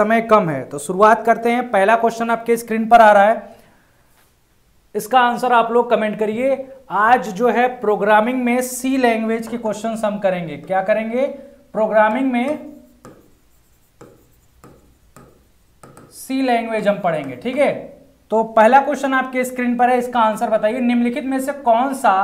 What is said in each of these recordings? समय कम है। तो शुरुआत करते हैं, पहला क्वेश्चन आपके स्क्रीन पर आ रहा है, इसका आंसर आप लोग कमेंट करिए। आज जो है प्रोग्रामिंग में सी लैंग्वेज के क्वेश्चन हम करेंगे। क्या करेंगे? प्रोग्रामिंग में सी लैंग्वेज हम पढ़ेंगे, ठीक है। तो पहला क्वेश्चन आपके स्क्रीन पर है, इसका आंसर बताइए। निम्नलिखित में से कौन सा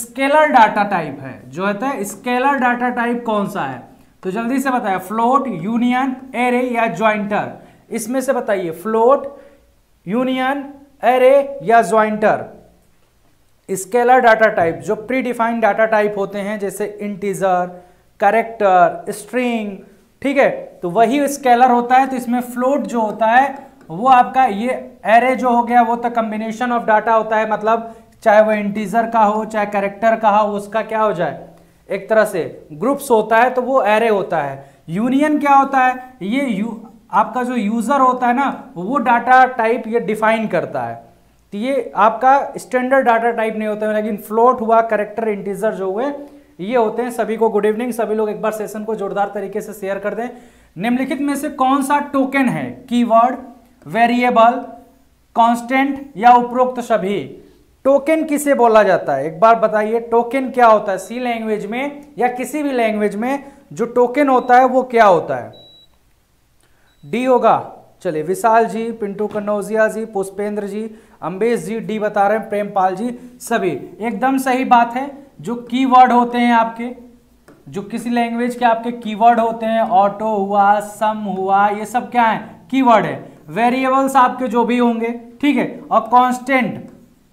स्केलर डाटा टाइप है? जो होता है स्केलर डाटा टाइप कौन सा है? तो जल्दी से बताइए, फ्लोट, यूनियन, एरे या ज्वाइंटर। इसमें से बताइए, फ्लोट, यूनियन, एरे या ज्वाइंटर। स्केलर डाटा टाइप जो प्री डिफाइंड डाटा टाइप होते हैं, जैसे इंटीजर, कैरेक्टर, स्ट्रिंग, ठीक है, तो वही स्केलर होता है। तो इसमें फ्लोट जो होता है वो आपका, ये एरे जो हो गया वो तो कम्बिनेशन ऑफ डाटा होता है, मतलब चाहे वो इंटीजर का हो चाहे कैरेक्टर का हो, उसका क्या हो जाए एक तरह से ग्रुप्स होता है, तो वो एरे होता है। यूनियन क्या होता है? ये आपका जो यूजर होता है ना, वो डाटा टाइप ये डिफाइन करता है, तो ये आपका स्टैंडर्ड डाटा टाइप नहीं होता है। लेकिन फ्लोट हुआ, कैरेक्टर, इंटीजर जो हुए ये होते हैं। सभी को गुड इवनिंग, सभी लोग एक बार सेशन को जोरदार तरीके से शेयर कर दें। निम्नलिखित में से कौन सा टोकन है? कीवर्ड, वेरिएबल, कांस्टेंट या उपरोक्त सभी। टोकन किसे बोला जाता है? एक बार बताइए, टोकन क्या होता है? सी लैंग्वेज में या किसी भी लैंग्वेज में जो टोकन होता है वो क्या होता है? डी होगा। चलिए, विशाल जी, पिंटू कन्नौजिया जी, पुष्पेंद्र जी, अम्बेश जी डी बता रहे हैं, प्रेमपाल जी, सभी एकदम सही बात है। जो कीवर्ड होते हैं आपके, जो किसी लैंग्वेज के आपके कीवर्ड होते हैं, ऑटो हुआ, सम हुआ, ये सब क्या है? कीवर्ड है। वेरिएबल्स आपके जो भी होंगे, ठीक है, और कांस्टेंट,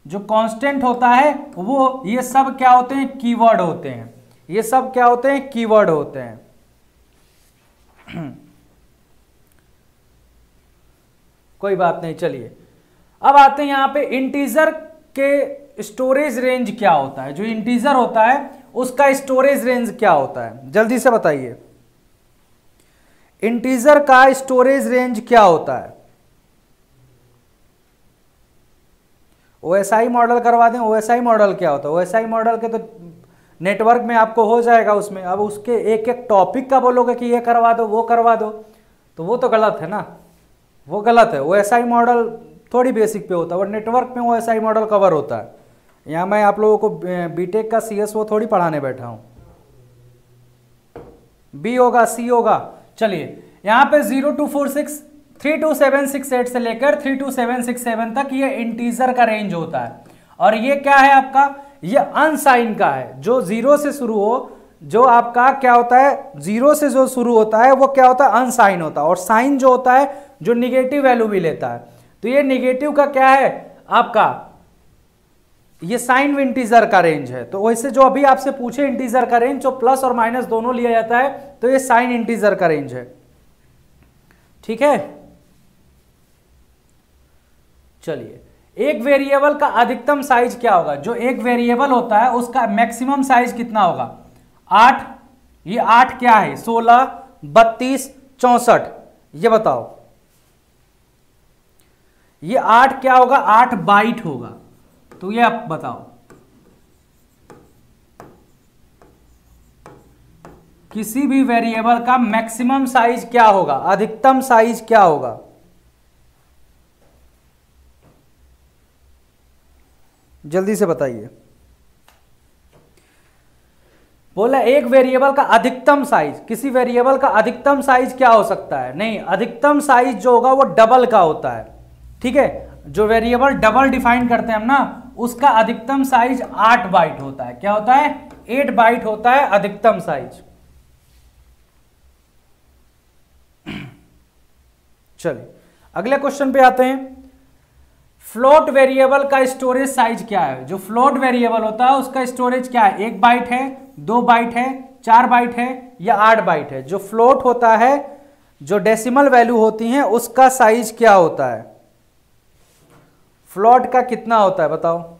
जो कांस्टेंट होता है वो, ये सब क्या होते हैं? कीवर्ड होते हैं। ये सब क्या होते हैं? कीवर्ड होते हैं। कोई बात नहीं, चलिए अब आते हैं यहां पे, इंटीजर के स्टोरेज रेंज क्या होता है? जो इंटीजर होता है उसका स्टोरेज रेंज क्या होता है? जल्दी से बताइए, इंटीजर का स्टोरेज रेंज क्या होता है? ओएसआई मॉडल करवा दें। ओएसआई मॉडल क्या होता है? ओएसआई मॉडल के तो नेटवर्क में आपको हो जाएगा उसमें। अब उसके एक एक टॉपिक का बोलोगे कि ये करवा दो वो करवा दो, तो वो तो गलत है ना, वो गलत है। ओएसआई मॉडल थोड़ी बेसिक पे होता है और नेटवर्क में ओएसआई मॉडल कवर होता है। यहाँ मैं आप लोगों को बीटेक का सीएसओ थोड़ी पढ़ाने बैठा हूँ। बी होगा, सी होगा। चलिए, यहाँ पे 0246 32768 से लेकर 32767 तक ये इंटीजर का रेंज होता है। और ये क्या है आपका? ये अनसाइन का है, जो जीरो से शुरू हो, जो आपका क्या होता है, जीरो से जो शुरू होता है वो क्या होता है? अनसाइन होता है। और साइन जो होता है जो निगेटिव वैल्यू भी लेता है, तो ये निगेटिव का क्या है आपका, ये साइन इंटीजर का रेंज है। तो वैसे जो अभी आपसे पूछे इंटीजर का रेंज, जो प्लस और माइनस दोनों लिया जाता है, तो ये साइन इंटीजर का रेंज है, ठीक है। चलिए, एक वेरिएबल का अधिकतम साइज क्या होगा? जो एक वेरिएबल होता है उसका मैक्सिमम साइज कितना होगा? 8। ये 8 क्या है? 16, 32, 64, ये बताओ। ये 8 क्या होगा? 8 बाइट होगा, तो ये आप बताओ किसी भी वेरिएबल का मैक्सिमम साइज क्या होगा, अधिकतम साइज क्या होगा? जल्दी से बताइए। बोला एक वेरिएबल का अधिकतम साइज, किसी वेरिएबल का अधिकतम साइज क्या हो सकता है? नहीं, अधिकतम साइज जो होगा वो डबल का होता है, ठीक है। जो वेरिएबल डबल डिफाइन करते हैं हम ना, उसका अधिकतम साइज 8 बाइट होता है। क्या होता है? 8 बाइट होता है अधिकतम साइज। चलिए, अगले क्वेश्चन पे आते हैं। फ्लोट वेरिएबल का स्टोरेज साइज क्या है? जो फ्लोट वेरिएबल होता है उसका स्टोरेज क्या है? 1 बाइट है, 2 बाइट है, 4 बाइट है या 8 बाइट है? जो फ्लोट होता है, जो डेसिमल वैल्यू होती है, उसका साइज क्या होता है? फ्लोट का कितना होता है बताओ?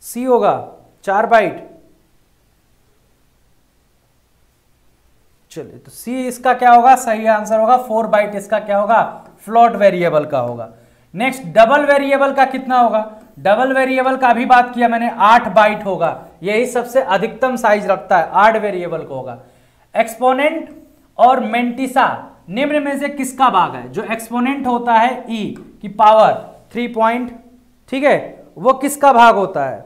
सी होगा, 4 बाइट। चलिए, तो सी इसका क्या होगा? सही आंसर होगा, 4 बाइट इसका क्या होगा? फ्लोट वेरिएबल का होगा। नेक्स्ट, डबल वेरिएबल का कितना होगा? डबल वेरिएबल का भी बात किया मैंने, 8 बाइट होगा, यही सबसे अधिकतम साइज रखता है, 8 वेरिएबल को होगा। एक्सपोनेंट और मेंटिसा निम्न में से किसका भाग है? जो एक्सपोनेंट होता है e की पावर 3 ठीक है, वो किसका भाग होता है?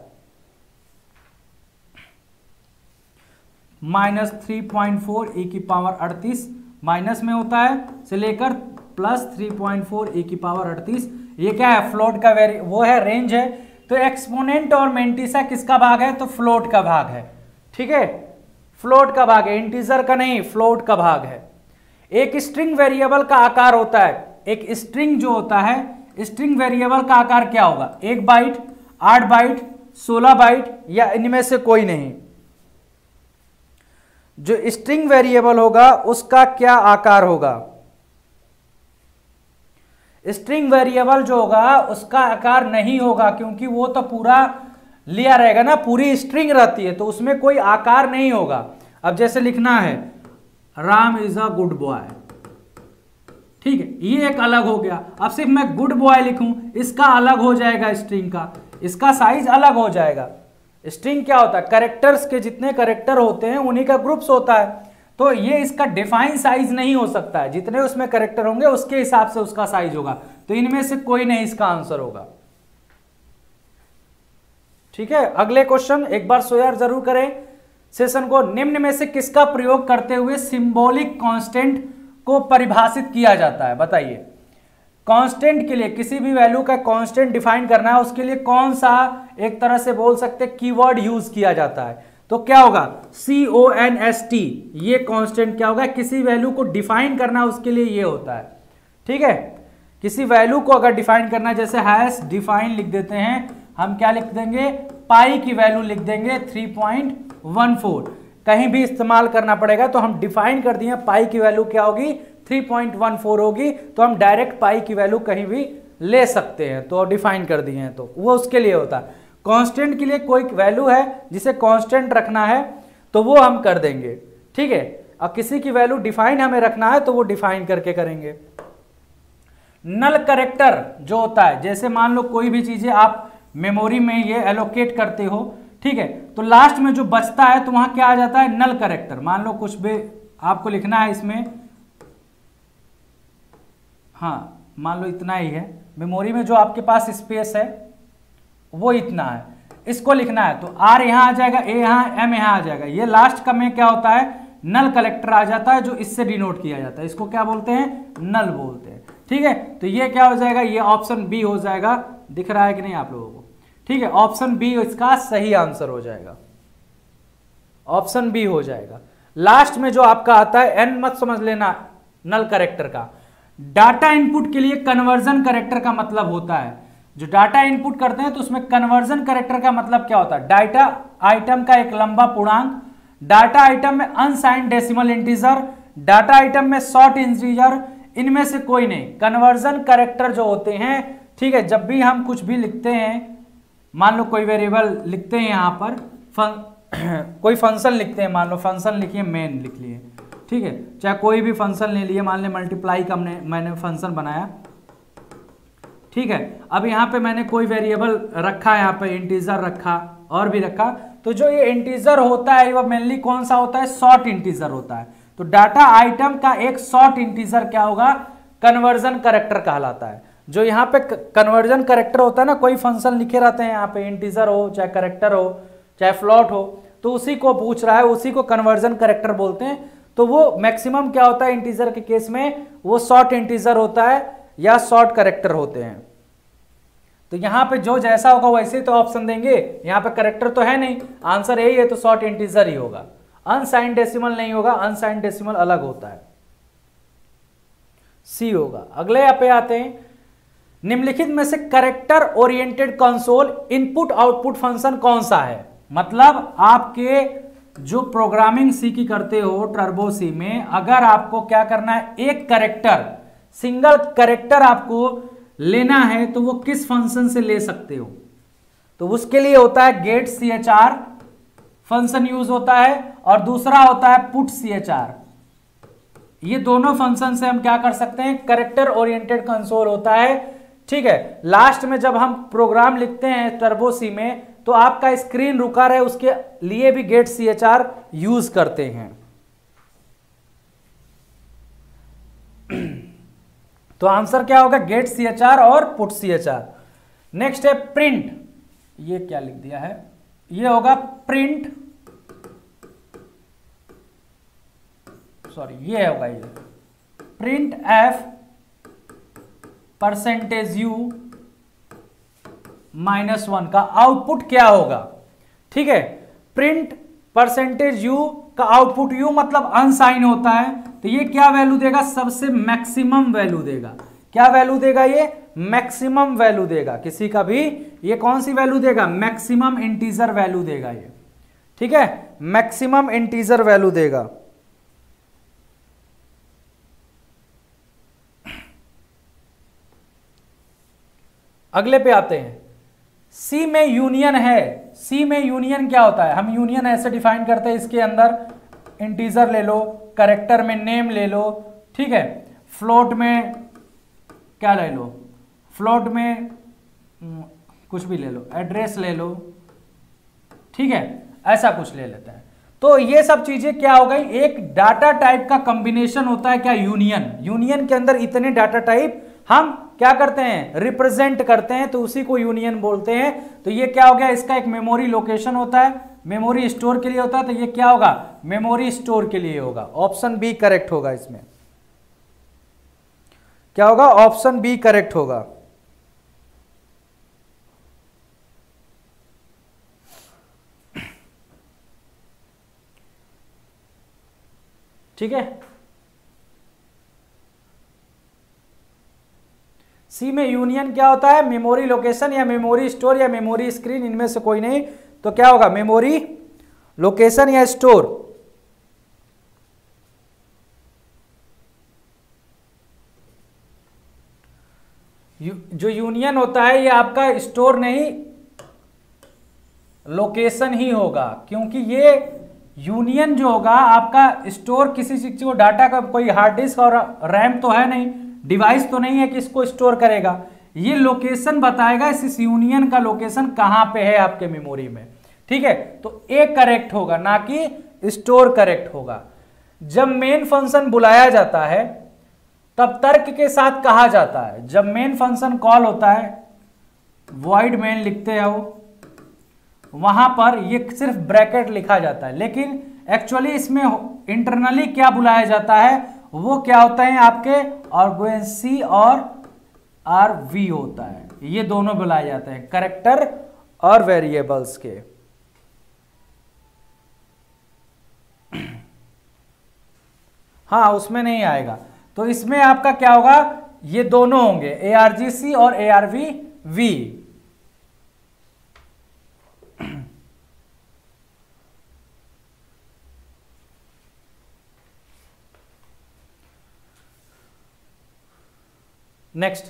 -3.4 e की पावर 38, माइनस में होता है से लेकर प्लस 3.4 e की पावर 38, ये क्या है? फ्लोट का वो है, रेंज है। तो एक्सपोनेंट और मेंटिसा किसका भाग है? तो फ्लोट का भाग है, ठीक है, फ्लोट का भाग है, इंटीजर का नहीं, फ्लोट का भाग है। एक स्ट्रिंग वेरिएबल का आकार होता है, एक स्ट्रिंग जो होता है, स्ट्रिंग वेरिएबल का आकार क्या होगा? 1 बाइट, 8 बाइट, 16 बाइट या इनमें से कोई नहीं। जो स्ट्रिंग वेरिएबल होगा उसका क्या आकार होगा? स्ट्रिंग वेरिएबल जो होगा उसका आकार नहीं होगा, क्योंकि वो तो पूरा लिया रहेगा ना, पूरी स्ट्रिंग रहती है, तो उसमें कोई आकार नहीं होगा। अब जैसे लिखना है Ram is a good boy, ठीक है, ये एक अलग हो गया। अब सिर्फ मैं गुड बॉय लिखूं, इसका अलग हो जाएगा, स्ट्रिंग का इसका साइज अलग हो जाएगा। स्ट्रिंग क्या होता है? कैरेक्टर्स के जितने कैरेक्टर होते हैं उन्हीं का ग्रुप्स होता है, तो ये इसका डिफाइन साइज नहीं हो सकता है, जितने उसमें कैरेक्टर होंगे उसके हिसाब से उसका साइज होगा। तो इनमें से कोई नहीं इसका आंसर होगा, ठीक है। अगले क्वेश्चन एक बार सोयार जरूर करें सेशन को। निम्न में से किसका प्रयोग करते हुए सिंबॉलिक कांस्टेंट को परिभाषित किया जाता है? बताइए, कांस्टेंट के लिए, किसी भी वैल्यू का कांस्टेंट डिफाइन करना है, उसके लिए कौन सा एक तरह से बोल सकते कीवर्ड यूज किया जाता है? तो क्या होगा? CONST, ये कांस्टेंट क्या होगा? किसी वैल्यू को डिफाइन करना उसके लिए ये होता है, ठीक है। किसी वैल्यू को अगर डिफाइन करना, जैसे हैश डिफाइन लिख देते हैं, हम क्या लिख देंगे? पाई की वैल्यू लिख देंगे 3.14, कहीं भी इस्तेमाल करना पड़ेगा। तो हम डिफाइन कर दिए पाई की वैल्यू क्या होगी? 3.14 होगी, तो हम डायरेक्ट पाई की वैल्यू कहीं भी ले सकते हैं, तो डिफाइन कर दिए हैं, तो वो उसके लिए होता है। कांस्टेंट के लिए कोई वैल्यू है जिसे कांस्टेंट रखना है, तो वो हम कर देंगे, ठीक है। अब किसी की वैल्यू डिफाइन हमें रखना है, तो वो डिफाइन करके करेंगे। नल करेक्टर जो होता है, जैसे मान लो कोई भी चीजें आप मेमोरी में ये एलोकेट करते हो, ठीक है, तो लास्ट में जो बचता है तो वहां क्या आ जाता है? Null character. मान लो कुछ भी आपको लिखना है इसमें, हाँ मान लो इतना ही है, मेमोरी में जो आपके पास स्पेस है वो इतना है, इसको लिखना है, तो आर यहाँ आ जाएगा, ए यहाँ, एम यहाँ आ जाएगा, ये लास्ट का में क्या होता है? नल कलेक्टर आ जाता है, जो इससे डिनोट किया जाता है, इसको क्या बोलते हैं? नल बोलते हैं, ठीक है। तो ये क्या हो जाएगा? ये ऑप्शन बी हो जाएगा, दिख रहा है कि नहीं आप लोगों को? ठीक है, ऑप्शन बी इसका सही आंसर हो जाएगा, ऑप्शन बी हो जाएगा। लास्ट में जो आपका आता है, एन मत समझ लेना नल करेक्टर का। डाटा इनपुट के लिए कन्वर्जन करेक्टर का मतलब होता है, जो डाटा इनपुट करते हैं तो उसमें कन्वर्जन करेक्टर का मतलब क्या होता है? डाटा आइटम का एक लंबा पूर्णांक, डाटा आइटम में unsigned decimal integer, data item में शॉर्ट इंटीजर, इनमें से कोई नहीं। कन्वर्जन करेक्टर जो होते हैं, ठीक है, जब भी हम कुछ भी लिखते हैं, मान लो कोई वेरिएबल लिखते हैं यहाँ पर, कोई फंक्शन लिखते हैं, मान लो फंक्शन लिखिए, मेन लिख लिए, ठीक है, चाहे कोई भी फंक्शन ले लिए, मान लें मल्टीप्लाई का मैंने फंक्शन बनाया, ठीक है। अब यहाँ पे मैंने कोई वेरिएबल रखा, यहाँ पे इंटीजर रखा और भी रखा, तो जो ये इंटीजर होता है वो मेनली कौन सा होता है? शॉर्ट इंटीजर होता है। तो डाटा आइटम का एक शॉर्ट इंटीजर क्या होगा? कन्वर्जन करेक्टर कहलाता है। जो यहाँ पे कन्वर्जन करेक्टर होता है ना, कोई फंक्शन लिखे रहते हैं यहाँ पे, इंटीजर हो चाहे करेक्टर हो चाहे फ्लोट हो, तो उसी को पूछ रहा है, उसी को कन्वर्जन करेक्टर बोलते हैं। तो वो मैक्सिमम क्या होता है इंटीजर के केस में? वो शॉर्ट इंटीजर होता है या शॉर्ट करेक्टर होते हैं। तो यहाँ पे जो जैसा होगा वैसे तो ऑप्शन देंगे, यहाँ पे करेक्टर तो है नहीं, आंसर यही है, तो शॉर्ट इंटीजर ही होगा, अनसाइंड डेसिमल नहीं होगा, अनसाइंड डेसिमल अलग होता है, सी होगा। अगले यहाँ पे आते हैं, निम्नलिखित में से character oriented console input output function कौन सा है? मतलब आपके जो प्रोग्रामिंग सी की करते हो, टर्बो सी में, अगर आपको क्या करना है, एक करेक्टर, सिंगल करेक्टर आपको लेना है, तो वो किस फंक्शन से ले सकते हो? तो उसके लिए होता है गेट chr फंक्शन यूज होता है, और दूसरा होता है पुट chr। ये दोनों फंक्शन से हम क्या कर सकते हैं? करेक्टर ओरिएंटेड कंसोल होता है, ठीक है। लास्ट में जब हम प्रोग्राम लिखते हैं टर्बो सी में तो आपका स्क्रीन रुका रहे उसके लिए भी गेट CHR यूज करते हैं। तो आंसर क्या होगा, गेट CHR और पुट CHR। नेक्स्ट है प्रिंट, ये क्या लिख दिया है, ये होगा प्रिंट, सॉरी ये होगा ये प्रिंट F %u -1 का आउटपुट क्या होगा। ठीक है, प्रिंट %u का आउटपुट, u मतलब अनसाइन होता है, तो ये क्या वैल्यू देगा, सबसे मैक्सिमम वैल्यू देगा। क्या वैल्यू देगा, ये मैक्सिमम वैल्यू देगा किसी का भी, ये कौन सी वैल्यू देगा, मैक्सिमम इंटीजर वैल्यू देगा ये। ठीक है, मैक्सिमम इंटीजर वैल्यू देगा। अगले पे आते हैं, C में यूनियन है। C में यूनियन क्या होता है, हम यूनियन ऐसे डिफाइन करते हैं, इसके अंदर इंटीजर ले लो, करेक्टर में नेम ले लो, ठीक है, फ्लोट में क्या ले लो, फ्लोट में कुछ भी ले लो, एड्रेस ले लो, ठीक है, ऐसा कुछ ले लेते हैं। तो ये सब चीजें क्या हो गई, एक डाटा टाइप का कॉम्बिनेशन होता है क्या, यूनियन। यूनियन के अंदर इतने डाटा टाइप हम क्या करते हैं, रिप्रेजेंट करते हैं, तो उसी को यूनियन बोलते हैं। तो ये क्या हो गया, इसका एक मेमोरी लोकेशन होता है, मेमोरी स्टोर के लिए होता है, तो ये क्या होगा, मेमोरी स्टोर के लिए होगा। ऑप्शन बी करेक्ट होगा, इसमें क्या होगा, ऑप्शन बी करेक्ट होगा। ठीक है, सी में यूनियन क्या होता है, मेमोरी लोकेशन या मेमोरी स्टोर या मेमोरी स्क्रीन, इनमें से कोई नहीं, तो क्या होगा, मेमोरी लोकेशन या स्टोर। जो यूनियन होता है ये आपका स्टोर नहीं, लोकेशन ही होगा, क्योंकि ये यूनियन जो होगा आपका स्टोर किसी चीज को, डाटा का, कोई हार्ड डिस्क और रैम तो है नहीं, डिवाइस तो नहीं है कि इसको स्टोर करेगा, ये लोकेशन बताएगा, इस यूनियन का लोकेशन कहां पे है आपके मेमोरी में। ठीक है, तो ए करेक्ट होगा, ना कि स्टोर करेक्ट होगा। जब मेन फंक्शन बुलाया जाता है तब तर्क के साथ कहा जाता है, जब मेन फंक्शन कॉल होता है, void main लिखते हो, वहां पर ये सिर्फ ब्रैकेट लिखा जाता है, लेकिन एक्चुअली इसमें इंटरनली क्या बुलाया जाता है वो क्या होता है, आपके ऑर्गुएन C और RV होता है, ये दोनों बुलाए जाते हैं करेक्टर और वेरिएबल्स के। हाँ, उसमें नहीं आएगा, तो इसमें आपका क्या होगा, ये दोनों होंगे ARGC और ARVV। नेक्स्ट,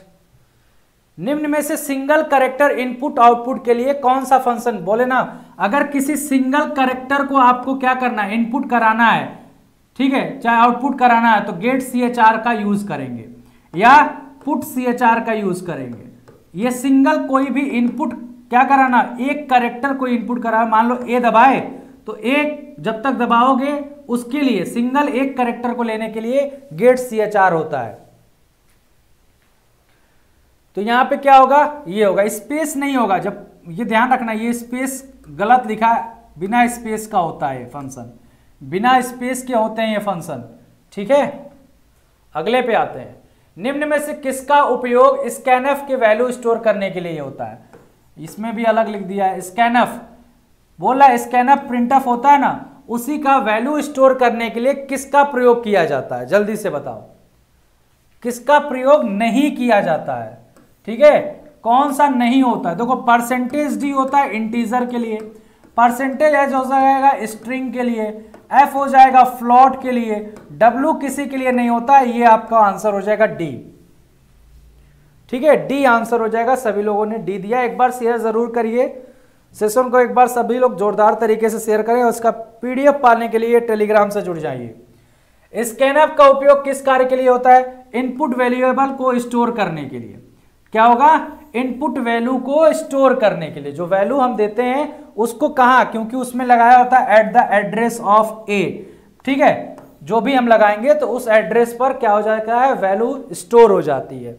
निम्न में से सिंगल करेक्टर इनपुट आउटपुट के लिए कौन सा फंक्शन, बोले ना, अगर किसी सिंगल करेक्टर को आपको क्या करना है, इनपुट कराना है, ठीक है, चाहे आउटपुट कराना है, तो गेट CHR का यूज करेंगे या पुट CHR का यूज करेंगे। ये सिंगल कोई भी इनपुट क्या कराना, एक करेक्टर को इनपुट कराना, मान लो ए दबाए तो एक जब तक दबाओगे उसके लिए सिंगल एक करेक्टर को लेने के लिए गेट CHR होता है। तो यहां पे क्या होगा, ये होगा, स्पेस नहीं होगा, जब ये ध्यान रखना, ये स्पेस गलत लिखा, बिना स्पेस का होता है फंक्शन, बिना स्पेस के होते हैं ये फंक्शन। ठीक है, अगले पे आते हैं, निम्न में से किसका उपयोग स्कैनफ के वैल्यू स्टोर करने के लिए होता है। इसमें भी अलग लिख दिया है, स्कैनफ बोला, स्कैनफ प्रिंटफ होता है ना, उसी का वैल्यू स्टोर करने के लिए किसका प्रयोग किया जाता है, जल्दी से बताओ, किसका प्रयोग नहीं किया जाता है। ठीक है, कौन सा नहीं होता है, देखो %d होता है इंटीजर के लिए, % h हो जाएगा स्ट्रिंग के लिए, f हो जाएगा फ्लोट के लिए, w किसी के लिए नहीं होता है, ये आपका आंसर हो जाएगा d। ठीक है, d आंसर हो जाएगा, सभी लोगों ने d दिया। एक बार शेयर जरूर करिए, सेशन को एक बार सभी लोग जोरदार तरीके से शेयर करें, और उसका PDF पाने के लिए टेलीग्राम से जुड़ जाइए। स्कैनफ का उपयोग किस कार्य के लिए होता है, इनपुट वेरिएबल को स्टोर करने के लिए। क्या होगा, इनपुट वैल्यू को स्टोर करने के लिए जो वैल्यू हम देते हैं उसको कहाँ, क्योंकि उसमें लगाया होता है at the address of a, ठीक है, जो भी हम लगाएंगे तो उस एड्रेस पर क्या हो जाता है, वैल्यू स्टोर हो जाती है।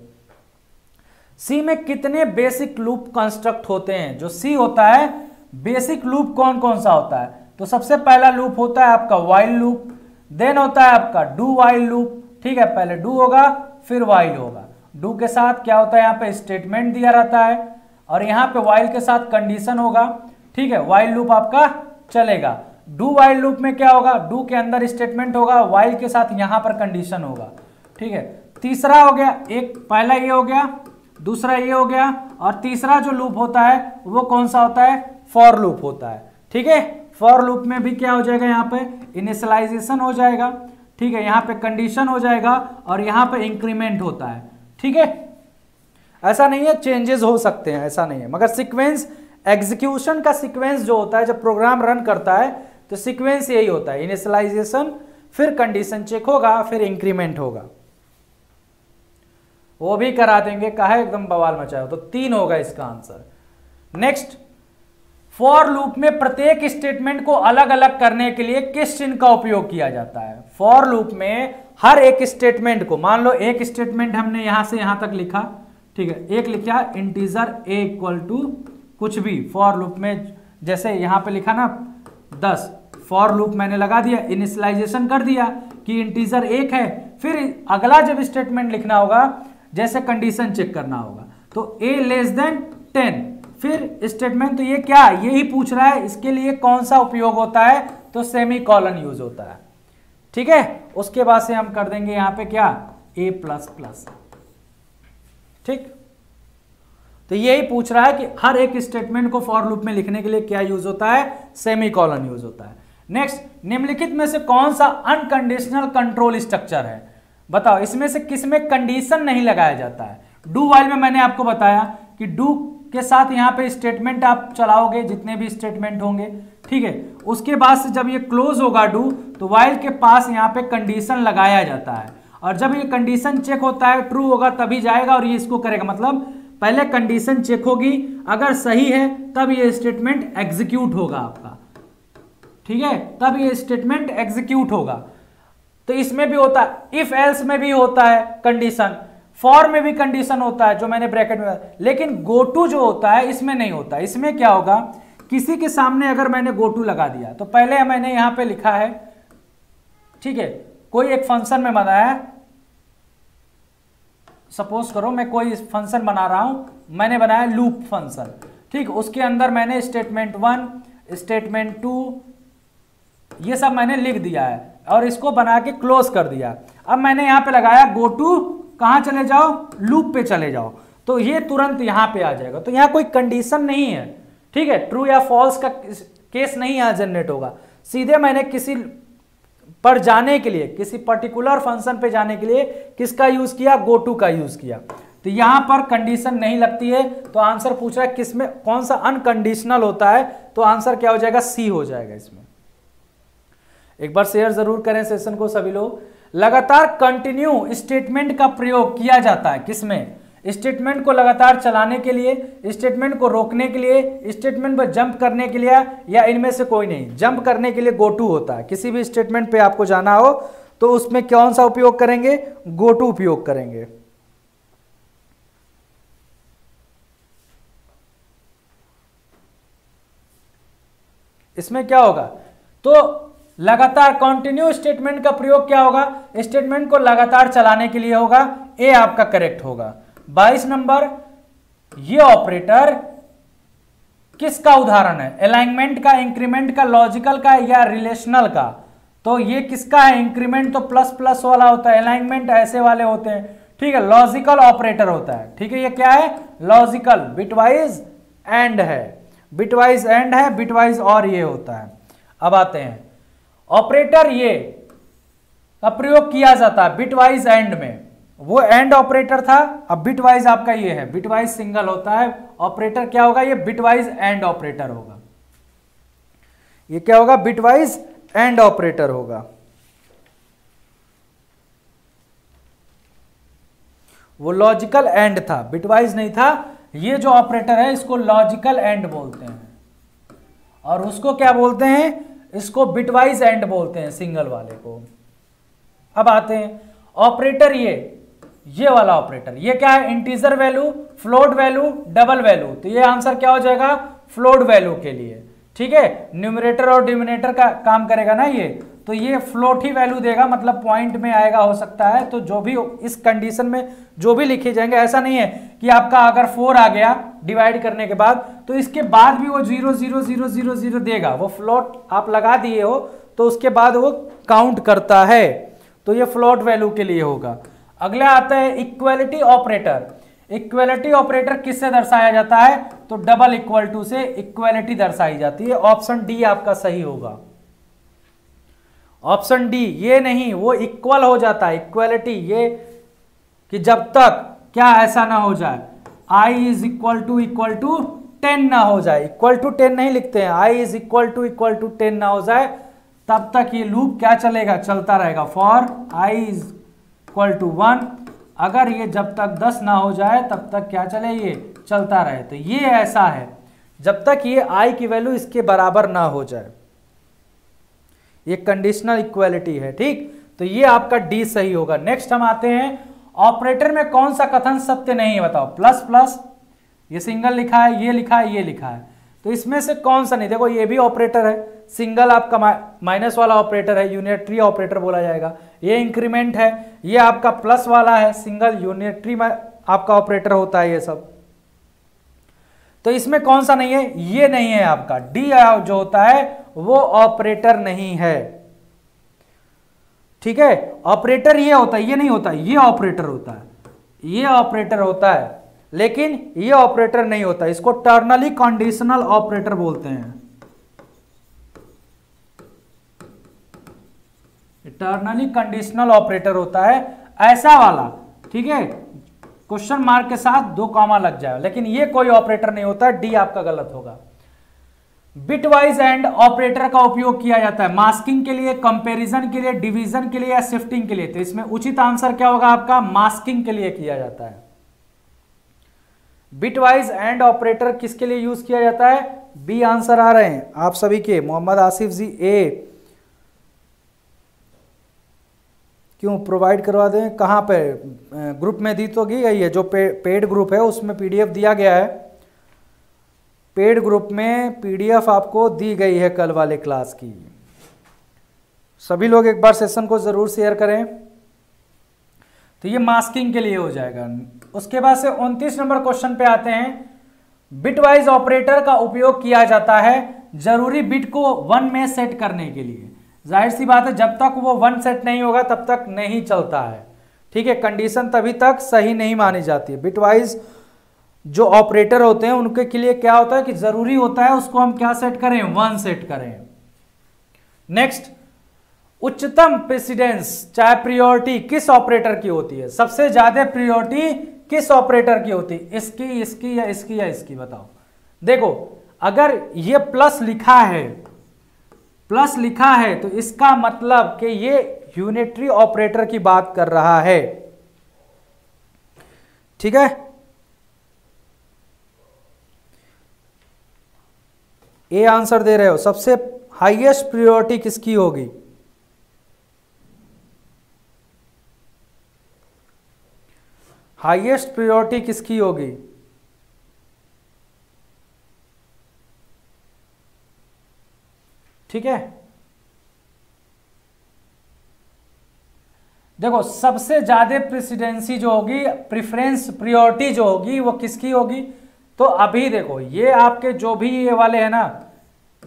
सी में कितने बेसिक लूप कंस्ट्रक्ट होते हैं, जो सी होता है बेसिक लूप कौन कौन सा होता है, तो सबसे पहला लूप होता है आपका वाइल लूप, देन होता है आपका डू वाइल लूप, ठीक है, पहले डू होगा फिर वाइल होगा, डू के साथ क्या होता है यहाँ पे स्टेटमेंट दिया रहता है और यहाँ पे वाइल के साथ कंडीशन होगा, ठीक है, वाइल लूप आपका चलेगा। डू वाइल लूप में क्या होगा, डू के अंदर स्टेटमेंट होगा, वाइल के साथ यहाँ पर कंडीशन होगा, ठीक है। तीसरा हो गया, एक पहला ये हो गया, दूसरा ये हो गया, और तीसरा जो लूप होता है वो कौन सा होता है, फॉर लूप होता है, ठीक है। फॉर लूप में भी क्या हो जाएगा, यहाँ पे इनिशियलाइजेशन हो जाएगा, ठीक है, यहाँ पे कंडीशन हो जाएगा और यहाँ पे इंक्रीमेंट होता है, ठीक है। ऐसा नहीं है चेंजेस हो सकते हैं, ऐसा नहीं है, मगर सीक्वेंस, एग्जीक्यूशन का सीक्वेंस जो होता है जब प्रोग्राम रन करता है तो सीक्वेंस यही होता है, इनिशियलाइजेशन, फिर कंडीशन चेक होगा, फिर इंक्रीमेंट होगा, वो भी करा देंगे, काहे एकदम बवाल मचाया, तो 3 होगा इसका आंसर। नेक्स्ट, फॉर लूप में प्रत्येक स्टेटमेंट को अलग अलग करने के लिए किस चिन्ह का उपयोग किया जाता है। फॉर लूप में हर एक स्टेटमेंट को, मान लो एक स्टेटमेंट हमने यहां से यहां तक लिखा, ठीक है, एक लिखा इंटीजर a इक्वल टू कुछ भी, फॉर लूप में जैसे यहां पे लिखा ना 10, फॉर लूप मैंने लगा दिया, इनिशियलाइजेशन कर दिया कि इंटीजर 1 है, फिर अगला जब स्टेटमेंट लिखना होगा जैसे कंडीशन चेक करना होगा तो a लेस देन 10, फिर स्टेटमेंट, तो ये क्या, यही पूछ रहा है, इसके लिए कौन सा उपयोग होता है, तो सेमीकोलन यूज होता है, ठीक है। उसके बाद से हम कर देंगे यहां पे क्या, a प्लस प्लस, ठीक। तो यही पूछ रहा है कि हर एक स्टेटमेंट को फॉर लूप में लिखने के लिए क्या यूज होता है, सेमीकोलन यूज होता है। नेक्स्ट, निम्नलिखित में से कौन सा अनकंडीशनल कंट्रोल स्ट्रक्चर है, बताओ इसमें से किसमें कंडीशन नहीं लगाया जाता है। डू वाइल में मैंने आपको बताया कि डू के साथ यहाँ पे स्टेटमेंट आप चलाओगे, जितने भी स्टेटमेंट होंगे, ठीक है, उसके बाद से जब ये क्लोज होगा डू तो वाइल के पास यहाँ पे कंडीशन लगाया जाता है और जब ये कंडीशन चेक होता है, ट्रू होगा तभी जाएगा और ये इसको करेगा, मतलब पहले कंडीशन चेक होगी, अगर सही है तब ये स्टेटमेंट एग्जीक्यूट होगा आपका, ठीक है, तब ये स्टेटमेंट एग्जीक्यूट होगा। तो इसमें भी होता है, इफ एल्स में भी होता है कंडीशन, फॉर में भी कंडीशन होता है जो मैंने ब्रैकेट में, लेकिन गो टू जो होता है इसमें नहीं होता। इसमें क्या होगा, किसी के सामने अगर मैंने गो टू लगा दिया तो पहले मैंने यहां पे लिखा है, ठीक है, कोई एक फंक्शन में बनाया, सपोज करो मैं कोई फंक्शन बना रहा हूं, मैंने बनाया लूप फंक्शन, ठीक, उसके अंदर मैंने स्टेटमेंट 1, स्टेटमेंट 2, ये सब मैंने लिख दिया है और इसको बना के क्लोज कर दिया। अब मैंने यहाँ पे लगाया गो टू, कहाँ चले जाओ, लूप पे चले जाओ, तो ये तुरंत यहाँ पे आ जाएगा। तो यहाँ कोई कंडीशन नहीं है, ठीक है, ट्रू या फॉल्स का केस नहीं यहाँ जनरेट होगा। सीधे मैंने किसी पर जाने के लिए, किसी पर्टिकुलर फंक्शन पे जाने के लिए किसका यूज किया, गो टू का यूज किया, तो यहाँ पर कंडीशन नहीं लगती है। तो आंसर पूछ रहा है किसमें कौन सा अनकंडीशनल होता है, तो आंसर क्या हो जाएगा, सी हो जाएगा इसमें। एक बार शेयर जरूर करें सेशन को सभी लोग। लगातार कंटिन्यू स्टेटमेंट का प्रयोग किया जाता है किसमें, स्टेटमेंट को लगातार चलाने के लिए, स्टेटमेंट को रोकने के लिए, स्टेटमेंट पर जंप करने के लिए, या इनमें से कोई नहीं। जंप करने के लिए गो टू होता है, किसी भी स्टेटमेंट पे आपको जाना हो तो उसमें कौन सा उपयोग करेंगे, गो टू उपयोग करेंगे। इसमें क्या होगा, तो लगातार कंटिन्यू स्टेटमेंट का प्रयोग क्या होगा, स्टेटमेंट को लगातार चलाने के लिए होगा, ए आपका करेक्ट होगा। 22 नंबर, ये ऑपरेटर किसका उदाहरण है, अलाइनमेंट का, इंक्रीमेंट का, लॉजिकल का या रिलेशनल का, तो ये किसका है, इंक्रीमेंट तो प्लस प्लस वाला होता है, अलाइनमेंट ऐसे वाले होते हैं, ठीक है, लॉजिकल ऑपरेटर होता है, ठीक है, ये क्या है, लॉजिकल, बिटवाइज एंड है, बिटवाइज एंड है, बिटवाइज और ये होता है। अब आते हैं ऑपरेटर, ये का प्रयोग किया जाता है बिटवाइज एंड में, वो एंड ऑपरेटर था, अब बिटवाइज आपका ये है, बिटवाइज सिंगल होता है, ऑपरेटर क्या होगा, ये बिटवाइज एंड ऑपरेटर होगा, ये क्या होगा, बिटवाइज एंड ऑपरेटर होगा। वो लॉजिकल एंड था, बिटवाइज नहीं था। ये जो ऑपरेटर है इसको लॉजिकल एंड बोलते हैं और उसको क्या बोलते हैं, इसको बिटवाइज एंड बोलते हैं, सिंगल वाले को। अब आते हैं ऑपरेटर, ये वाला ऑपरेटर, ये क्या है, integer value, float value, double value. तो ये आंसर क्या हो जाएगा फ्लोट वैल्यू के लिए, ठीक है। न्यूमरेटर और डिनोमिनेटर का काम करेगा ना ये, तो ये फ्लोट ही वैल्यू देगा, मतलब पॉइंट में आएगा हो सकता है। तो जो भी इस कंडीशन में जो भी लिखे जाएंगे, ऐसा नहीं है कि आपका अगर 4 आ गया डिवाइड करने के बाद तो इसके बाद भी वो 0 0 0 0 0 देगा। वो फ्लोट आप लगा दिए हो तो उसके बाद वो काउंट करता है, तो ये फ्लोट वैल्यू के लिए होगा। अगला आता है इक्वालिटी ऑपरेटर। इक्वालिटी ऑपरेटर किससे दर्शाया जाता है, तो डबल इक्वल टू से इक्वालिटी दर्शाई जाती है। ऑप्शन डी आपका सही होगा, ऑप्शन डी। ये नहीं, वो इक्वल हो जाता है इक्वालिटी, ये कि जब तक क्या ऐसा ना हो जाए आई इज इक्वल टू 10 ना हो जाए, इक्वल टू 10 नहीं लिखते हैं, आई इज इक्वल टू 10 ना हो जाए, तब तक ये लूप क्या चलेगा, चलता रहेगा for I is equal to 1। अगर ये जब तक 10 ना हो जाए तब तक क्या चले, ये चलता रहे। तो ये ऐसा है जब तक ये आई की वैल्यू इसके बराबर ना हो जाए, ये कंडीशनल इक्वालिटी है, ठीक। तो ये आपका डी सही होगा। नेक्स्ट हम आते हैं ऑपरेटर में कौन सा कथन सत्य नहीं है, बताओ। प्लस प्लस, ये सिंगल लिखा है, ये लिखा है, ये लिखा है, तो इसमें से कौन सा नहीं। देखो ये भी ऑपरेटर है, सिंगल आपका माइनस वाला ऑपरेटर है, यूनिटरी ऑपरेटर बोला जाएगा। ये इंक्रीमेंट है, ये आपका प्लस वाला है, सिंगल यूनिटरी में आपका ऑपरेटर होता है ये सब। तो इसमें कौन सा नहीं है, ये नहीं है आपका, डी जो होता है वो ऑपरेटर नहीं है, ठीक है। ऑपरेटर ये होता है, ये नहीं होता, ये ऑपरेटर होता है, ये ऑपरेटर होता है, लेकिन ये ऑपरेटर नहीं होता। इसको टर्नली कंडीशनल ऑपरेटर बोलते हैं, टर्नली कंडीशनल ऑपरेटर होता है ऐसा वाला, ठीक है, क्वेश्चन मार्क के साथ 2 कॉमा लग जाए, लेकिन ये कोई ऑपरेटर नहीं होता। डी आपका गलत होगा। बिटवाइज एंड ऑपरेटर का उपयोग किया जाता है मास्किंग के लिए, कंपैरिजन के लिए, डिवीजन के लिए या शिफ्टिंग के लिए। तो इसमें उचित आंसर क्या होगा आपका, मास्किंग के लिए किया जाता है। बिटवाइज एंड ऑपरेटर किसके लिए यूज किया जाता है, बी आंसर आ रहे हैं आप सभी के। मोहम्मद आसिफ जी ए, क्यों प्रोवाइड करवा दें, कहाँ पे ग्रुप में दी तो गई है, जो पेड ग्रुप है उसमें पीडीएफ दिया गया है, पेड ग्रुप में पीडीएफ आपको दी गई है कल वाले क्लास की। सभी लोग एक बार सेशन को जरूर शेयर करें। तो ये मास्किंग के लिए हो जाएगा। उसके बाद से 29 नंबर क्वेश्चन पे आते हैं, बिटवाइज ऑपरेटर का उपयोग किया जाता है जरूरी बिट को 1 में सेट करने के लिए। जाहिर सी बात है जब तक वो 1 सेट नहीं होगा तब तक नहीं चलता है, ठीक है, कंडीशन तभी तक सही नहीं मानी जाती है। बिटवाइज जो ऑपरेटर होते हैं उनके के लिए क्या होता है कि जरूरी होता है उसको हम क्या सेट करें, 1 सेट करें। नेक्स्ट, उच्चतम प्रेसिडेंस चाहे प्रियोरिटी किस ऑपरेटर की होती है, सबसे ज्यादा प्रियोरिटी किस ऑपरेटर की होती है, इसकी, इसकी या इसकी या इसकी, बताओ। देखो अगर ये प्लस लिखा है, प्लस लिखा है, तो इसका मतलब कि ये यूनिटरी ऑपरेटर की बात कर रहा है, ठीक है। ए आंसर दे रहे हो, सबसे हाईएस्ट प्रायोरिटी किसकी होगी, हाईएस्ट प्रायोरिटी किसकी होगी, ठीक है। देखो सबसे ज्यादा प्रेसिडेंसी जो होगी, प्रिफरेंस, प्रायोरिटी जो होगी वो किसकी होगी। तो अभी देखो ये आपके जो भी ये वाले हैं ना,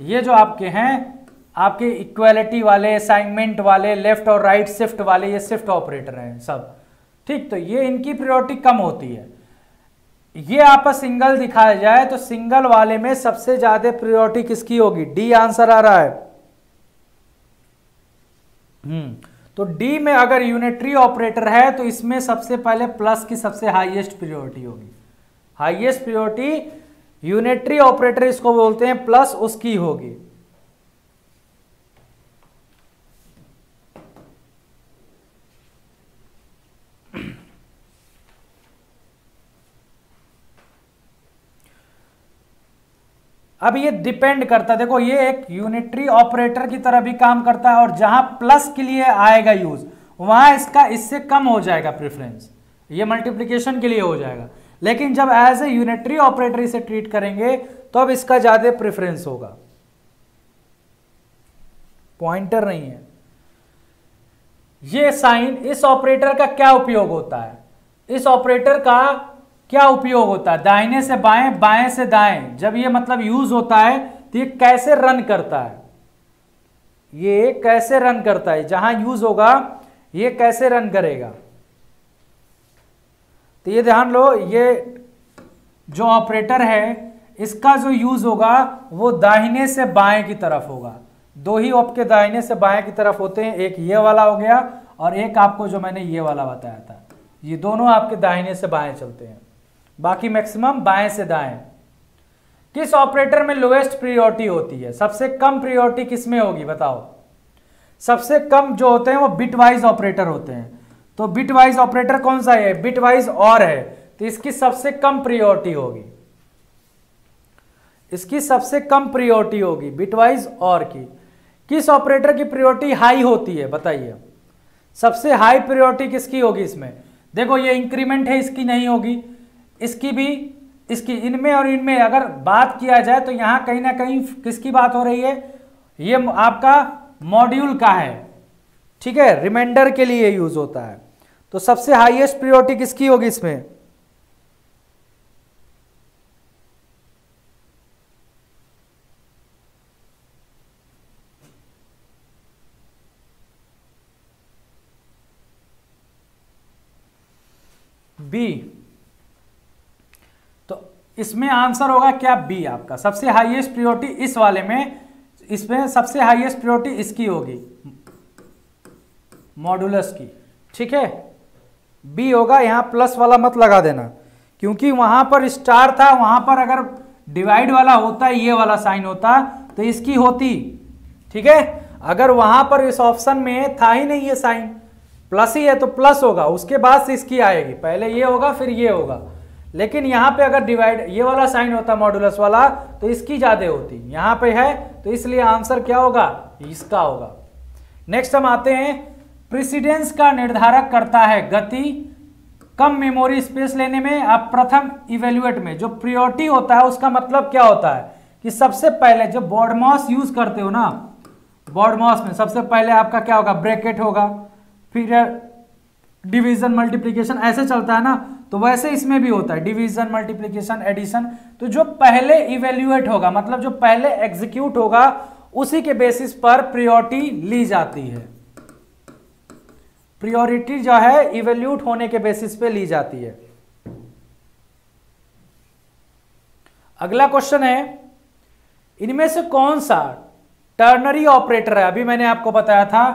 ये जो आपके हैं, आपके इक्वालिटी वाले, असाइनमेंट वाले, लेफ्ट और राइट शिफ्ट वाले, ये शिफ्ट ऑपरेटर हैं सब, ठीक। तो ये इनकी प्रायोरिटी कम होती है। ये आपका सिंगल दिखाया जाए तो सिंगल वाले में सबसे ज्यादा प्रायोरिटी किसकी होगी, डी आंसर आ रहा है। तो डी में अगर यूनिटरी ऑपरेटर है तो इसमें सबसे पहले प्लस की सबसे हाईएस्ट प्रायोरिटी होगी, हाईएस्ट प्रायोरिटी यूनिटरी ऑपरेटर इसको बोलते हैं, प्लस उसकी होगी। अब ये डिपेंड करता है, देखो ये एक यूनिटरी ऑपरेटर की तरह भी काम करता है, और जहां प्लस के लिए आएगा यूज वहां इसका इससे कम हो जाएगा प्रेफरेंस, ये मल्टीप्लिकेशन के लिए हो जाएगा। लेकिन जब एज ए यूनिटरी ऑपरेटर इसे ट्रीट करेंगे तो अब इसका ज्यादा प्रेफरेंस होगा। पॉइंटर नहीं है। ये साइन, इस ऑपरेटर का क्या उपयोग होता है, इस ऑपरेटर का क्या उपयोग होता है, दाहिने से बाएं, बाएं से दाएं, जब ये मतलब यूज होता है तो ये कैसे रन करता है, ये कैसे रन करता है, जहां यूज होगा ये कैसे रन करेगा। तो ये ध्यान लो, ये जो ऑपरेटर है इसका जो यूज होगा वो दाहिने से बाएं की तरफ होगा। दो ही आपके दाहिने से बाएं की तरफ होते हैं, एक ये वाला हो गया और एक आपको जो मैंने ये वाला बताया था, ये दोनों आपके दाहिने से बाएं चलते हैं, बाकी मैक्सिमम बाएं से दाएं। किस ऑपरेटर में लोएस्ट प्रायोरिटी होती है, सबसे कम प्रायोरिटी किस में होगी बताओ। सबसे कम जो होते हैं वो बिटवाइज ऑपरेटर होते हैं, तो बिटवाइज ऑपरेटर कौन सा है, बिटवाइज और है, तो इसकी सबसे कम प्रायोरिटी होगी, इसकी सबसे कम प्रायोरिटी होगी बिटवाइज और की। किस ऑपरेटर की प्रायोरिटी हाई होती है बताइए, सबसे हाई प्रायोरिटी किसकी होगी इसमें। देखो ये इंक्रीमेंट है, इसकी नहीं होगी, इसकी भी, इसकी, इनमें और इनमें अगर बात किया जाए तो यहाँ कहीं ना कहीं किसकी बात हो रही है, ये आपका मॉड्यूल का है, ठीक है, रिमाइंडर के लिए यूज होता है। तो सबसे हाईएस्ट प्रायोरिटी किसकी होगी इसमें, बी। तो इसमें आंसर होगा क्या, बी आपका सबसे हाईएस्ट प्रायोरिटी। इस वाले में, इसमें सबसे हाईएस्ट प्रायोरिटी इसकी होगी मॉडुलस की, ठीक है, बी होगा। यहां प्लस वाला मत लगा देना क्योंकि वहां पर स्टार था, वहां पर अगर डिवाइड वाला होता है, ये वाला साइन होता तो इसकी होती, ठीक है। अगर वहां पर इस ऑप्शन में था ही नहीं ये साइन, प्लस ही है तो प्लस होगा, उसके बाद से इसकी आएगी, पहले ये होगा फिर ये होगा। लेकिन यहाँ पे अगर डिवाइड ये वाला साइन होता मॉडुलस वाला तो इसकी ज्यादा होती, यहाँ पे है तो इसलिए आंसर क्या होगा, इसका होगा। नेक्स्ट हम आते हैं, प्रेसिडेंस का निर्धारक करता है गति, कम मेमोरी स्पेस लेने में। अब प्रथम इवेल्युएट में जो प्रायोरिटी होता है उसका मतलब क्या होता है कि सबसे पहले जब बॉडमॉस यूज करते हो ना, बॉडमॉस में सबसे पहले आपका क्या होगा, ब्रैकेट होगा, फिर डिवीजन मल्टीप्लिकेशन ऐसे चलता है ना, तो वैसे इसमें भी होता है डिवीजन मल्टीप्लिकेशन एडिशन। तो जो पहले इवेल्युएट होगा मतलब जो पहले एग्जीक्यूट होगा उसी के बेसिस पर प्रायोरिटी ली जाती है, प्रायोरिटी जो है इवेल्यूट होने के बेसिस पे ली जाती है। अगला क्वेश्चन है, इनमें से कौन सा टर्नरी ऑपरेटर है, अभी मैंने आपको बताया था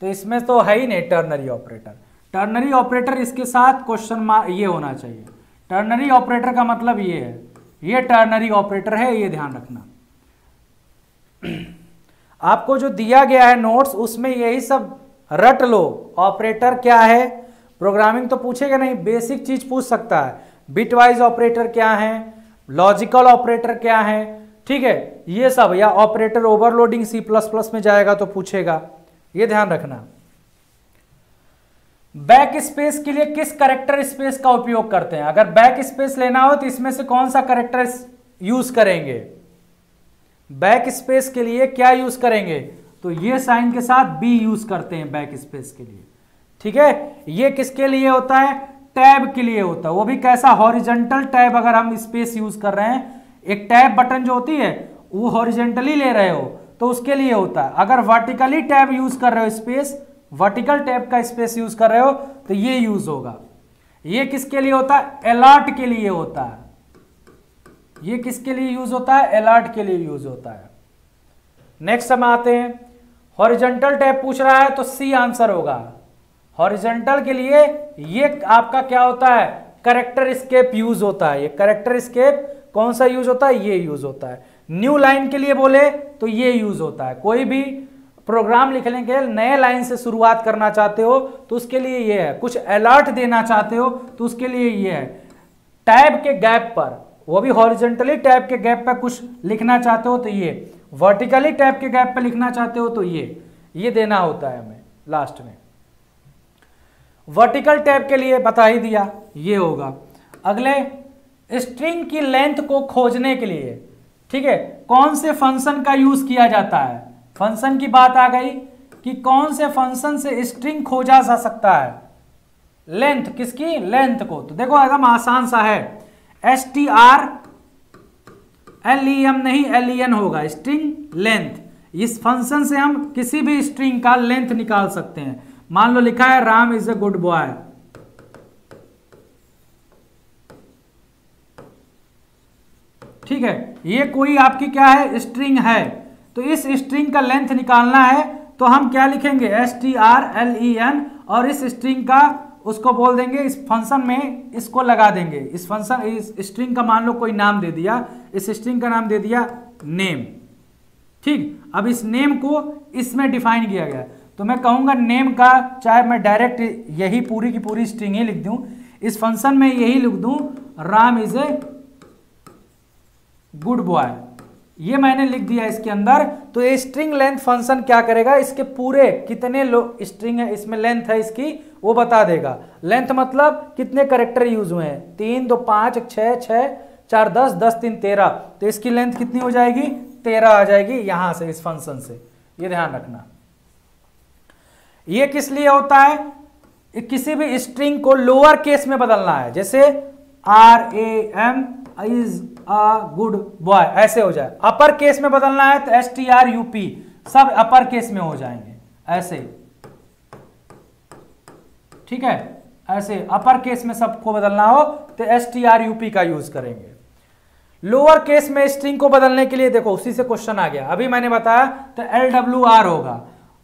तो इसमें तो है ही नहीं टर्नरी ऑपरेटर। टर्नरी ऑपरेटर इसके साथ क्वेश्चन मार्क ये होना चाहिए, टर्नरी ऑपरेटर का मतलब ये है, ये टर्नरी ऑपरेटर है, ये ध्यान रखना। आपको जो दिया गया है नोट्स उसमें यही सब रट लो, ऑपरेटर क्या है, प्रोग्रामिंग तो पूछेगा नहीं, बेसिक चीज पूछ सकता है, बिटवाइज ऑपरेटर क्या है, लॉजिकल ऑपरेटर क्या है, ठीक है, ये सब, या ऑपरेटर ओवरलोडिंग C++ में जाएगा तो पूछेगा, ये ध्यान रखना। बैक स्पेस के लिए किस कैरेक्टर स्पेस का उपयोग करते हैं, अगर बैक स्पेस लेना हो तो इसमें से कौन सा कैरेक्टर यूज करेंगे, बैक स्पेस के लिए क्या यूज करेंगे, तो ये साइन के साथ बी यूज करते हैं बैक स्पेस के लिए, ठीक है। ये किसके लिए होता है, टैब के लिए होता है, वो भी कैसा, हॉरिजॉन्टल टैब। अगर हम स्पेस यूज कर रहे हैं, एक टैब बटन जो होती है वो हॉरिजॉन्टली ले रहे हो तो उसके लिए होता है, अगर वर्टिकली टैब यूज कर रहे हो, स्पेस वर्टिकल टैब का स्पेस यूज कर रहे हो तो ये यूज होगा। ये किसके लिए होता है, अलर्ट के लिए होता है, ये किसके लिए यूज होता है, अलर्ट के लिए यूज होता है। नेक्स्ट हम आते हैं, हॉरिजॉन्टल टैब पूछ रहा है तो सी आंसर होगा, हॉरिजॉन्टल के लिए ये आपका क्या होता है, कैरेक्टर एस्केप यूज होता है। ये कैरेक्टर एस्केप कौन सा यूज होता है, ये यूज होता है। न्यू लाइन के लिए बोले तो ये यूज होता है, कोई भी प्रोग्राम लिखने के नए लाइन से शुरुआत करना चाहते हो तो उसके लिए ये है, कुछ अलर्ट देना चाहते हो तो उसके लिए ये है। टैब के गैप पर वो भी हॉरिजॉन्टली टैब के गैप पर कुछ लिखना चाहते हो तो ये, वर्टिकली टैब के गैप पर लिखना चाहते हो तो ये देना होता है हमें लास्ट में। वर्टिकल टैब के लिए बता ही दिया ये होगा। अगले स्ट्रिंग की लेंथ को खोजने के लिए, ठीक है, कौन से फंक्शन का यूज किया जाता है। फंक्शन की बात आ गई कि कौन से फंक्शन से स्ट्रिंग खोजा जा सकता है, लेंथ, किसकी, लेंथ को। तो देखो एकदम आसान सा है, str lem नहीं len होगा, स्ट्रिंग लेंथ। इस फंक्शन से हम किसी भी स्ट्रिंग का लेंथ निकाल सकते हैं। मान लो लिखा है Ram is a good boy, ठीक है, ये कोई आपकी क्या है, स्ट्रिंग है। तो इस स्ट्रिंग का लेंथ निकालना है तो हम क्या लिखेंगे, str len, और इस स्ट्रिंग का उसको बोल देंगे, इस फंक्शन में इसको लगा देंगे। इस फंक्शन, इस स्ट्रिंग का मान लो कोई नाम दे दिया, इस स्ट्रिंग का नाम दे दिया नेम, ठीक। अब इस नेम को इसमें डिफाइन किया गया, तो मैं कहूँगा नेम का, चाहे मैं डायरेक्ट यही पूरी की पूरी स्ट्रिंग ही लिख दूँ, इस फंक्शन में यही लिख दूँ Ram is a good boy, ये मैंने लिख दिया इसके अंदर। तो ये स्ट्रिंग लेंथ फंक्शन क्या करेगा, इसके पूरे कितने स्ट्रिंग है, इसमें लेंथ है इसकी, वो बता देगा। लेंथ मतलब कितने कैरेक्टर यूज हुए हैं, 3, 2, 5, 6, 6, 4, 10, 10, 3, 13। तो इसकी लेंथ कितनी हो जाएगी, 13 आ जाएगी यहां से, इस फंक्शन से। ये ध्यान रखना। ये किस लिए होता है, किसी भी स्ट्रिंग को लोअर केस में बदलना है, जैसे RAM is a good boy, ऐसे हो जाए। अपर केस में बदलना है तो STR UP, सब अपर केस में हो जाएंगे ऐसे, ठीक है। ऐसे अपर केस में सबको बदलना हो तो STR UP का यूज करेंगे। लोअर केस में स्ट्रिंग को बदलने के लिए देखो उसी से क्वेश्चन आ गया, अभी मैंने बताया तो LWR होगा।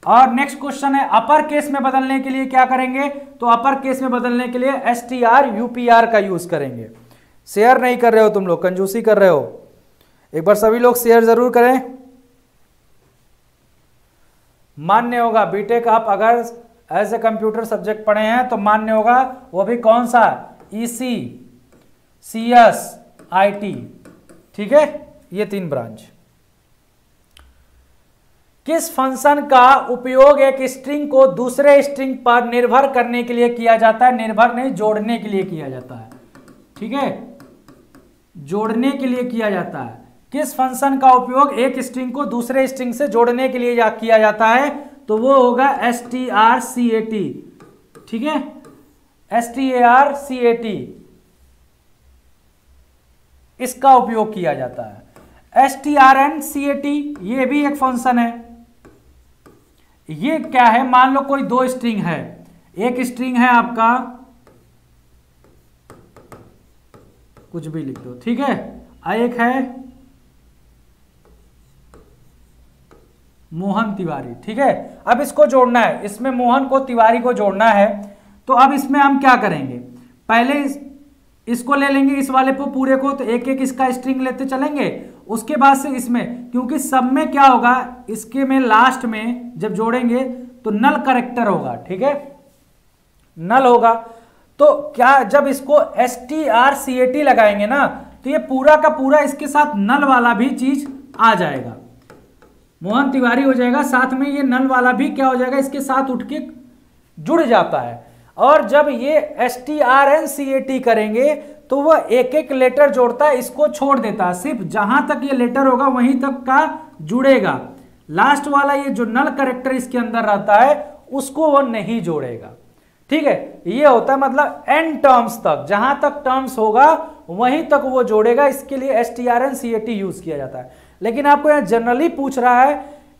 और नेक्स्ट क्वेश्चन है अपर केस में बदलने के लिए क्या करेंगे, तो अपर केस में बदलने के लिए STR UPR का यूज करेंगे। शेयर नहीं कर रहे हो तुम लोग, कंजूसी कर रहे हो, एक बार सभी लोग शेयर जरूर करें। मान्य होगा, बीटेक आप अगर एज ए कंप्यूटर सब्जेक्ट पढ़े हैं तो मान्य होगा, वो भी कौन सा, EC CS IT, ठीक है, ये 3 ब्रांच। किस फंक्शन का उपयोग एक स्ट्रिंग को दूसरे स्ट्रिंग पर निर्भर करने के लिए किया जाता है, निर्भर नहीं, जोड़ने के लिए किया जाता है, ठीक है, जोड़ने के लिए किया जाता है। किस फंक्शन का उपयोग एक स्ट्रिंग को दूसरे स्ट्रिंग से जोड़ने के लिए किया जाता है, तो वो होगा STRCAT, ठीक है, STRCAT इसका उपयोग किया जाता है। STRNCAT ये भी एक फंक्शन है। ये क्या है, मान लो कोई 2 स्ट्रिंग है, एक स्ट्रिंग है आपका, कुछ भी लिख दो, ठीक है, एक है मोहन तिवारी, ठीक है। अब इसको जोड़ना है, इसमें मोहन को तिवारी को जोड़ना है, तो अब इसमें हम क्या करेंगे, पहले इसको ले लेंगे, इस वाले को पूरे को, तो एक एक इसका स्ट्रिंग लेते चलेंगे, उसके बाद से इसमें, क्योंकि सब में क्या होगा, इसके में लास्ट में जब जोड़ेंगे तो नल करेक्टर होगा, ठीक है, नल होगा। तो क्या जब इसको STRCAT लगाएंगे ना, तो ये पूरा का पूरा इसके साथ नल वाला भी चीज आ जाएगा, मोहन तिवारी हो जाएगा, साथ में ये नल वाला भी क्या हो जाएगा, इसके साथ उठ के जुड़ जाता है। और जब ये STRNCAT करेंगे तो वह एक एक लेटर जोड़ता है, इसको छोड़ देता है, सिर्फ जहां तक ये लेटर होगा वहीं तक का जुड़ेगा, लास्ट वाला ये जो नल करेक्टर इसके अंदर रहता है उसको वह नहीं जोड़ेगा, ठीक है। ये होता है मतलब एन टर्म्स तक, जहां तक टर्म्स होगा वहीं तक वो जोड़ेगा, इसके लिए STRNCAT यूज किया जाता है। लेकिन आपको यहाँ जनरली पूछ रहा है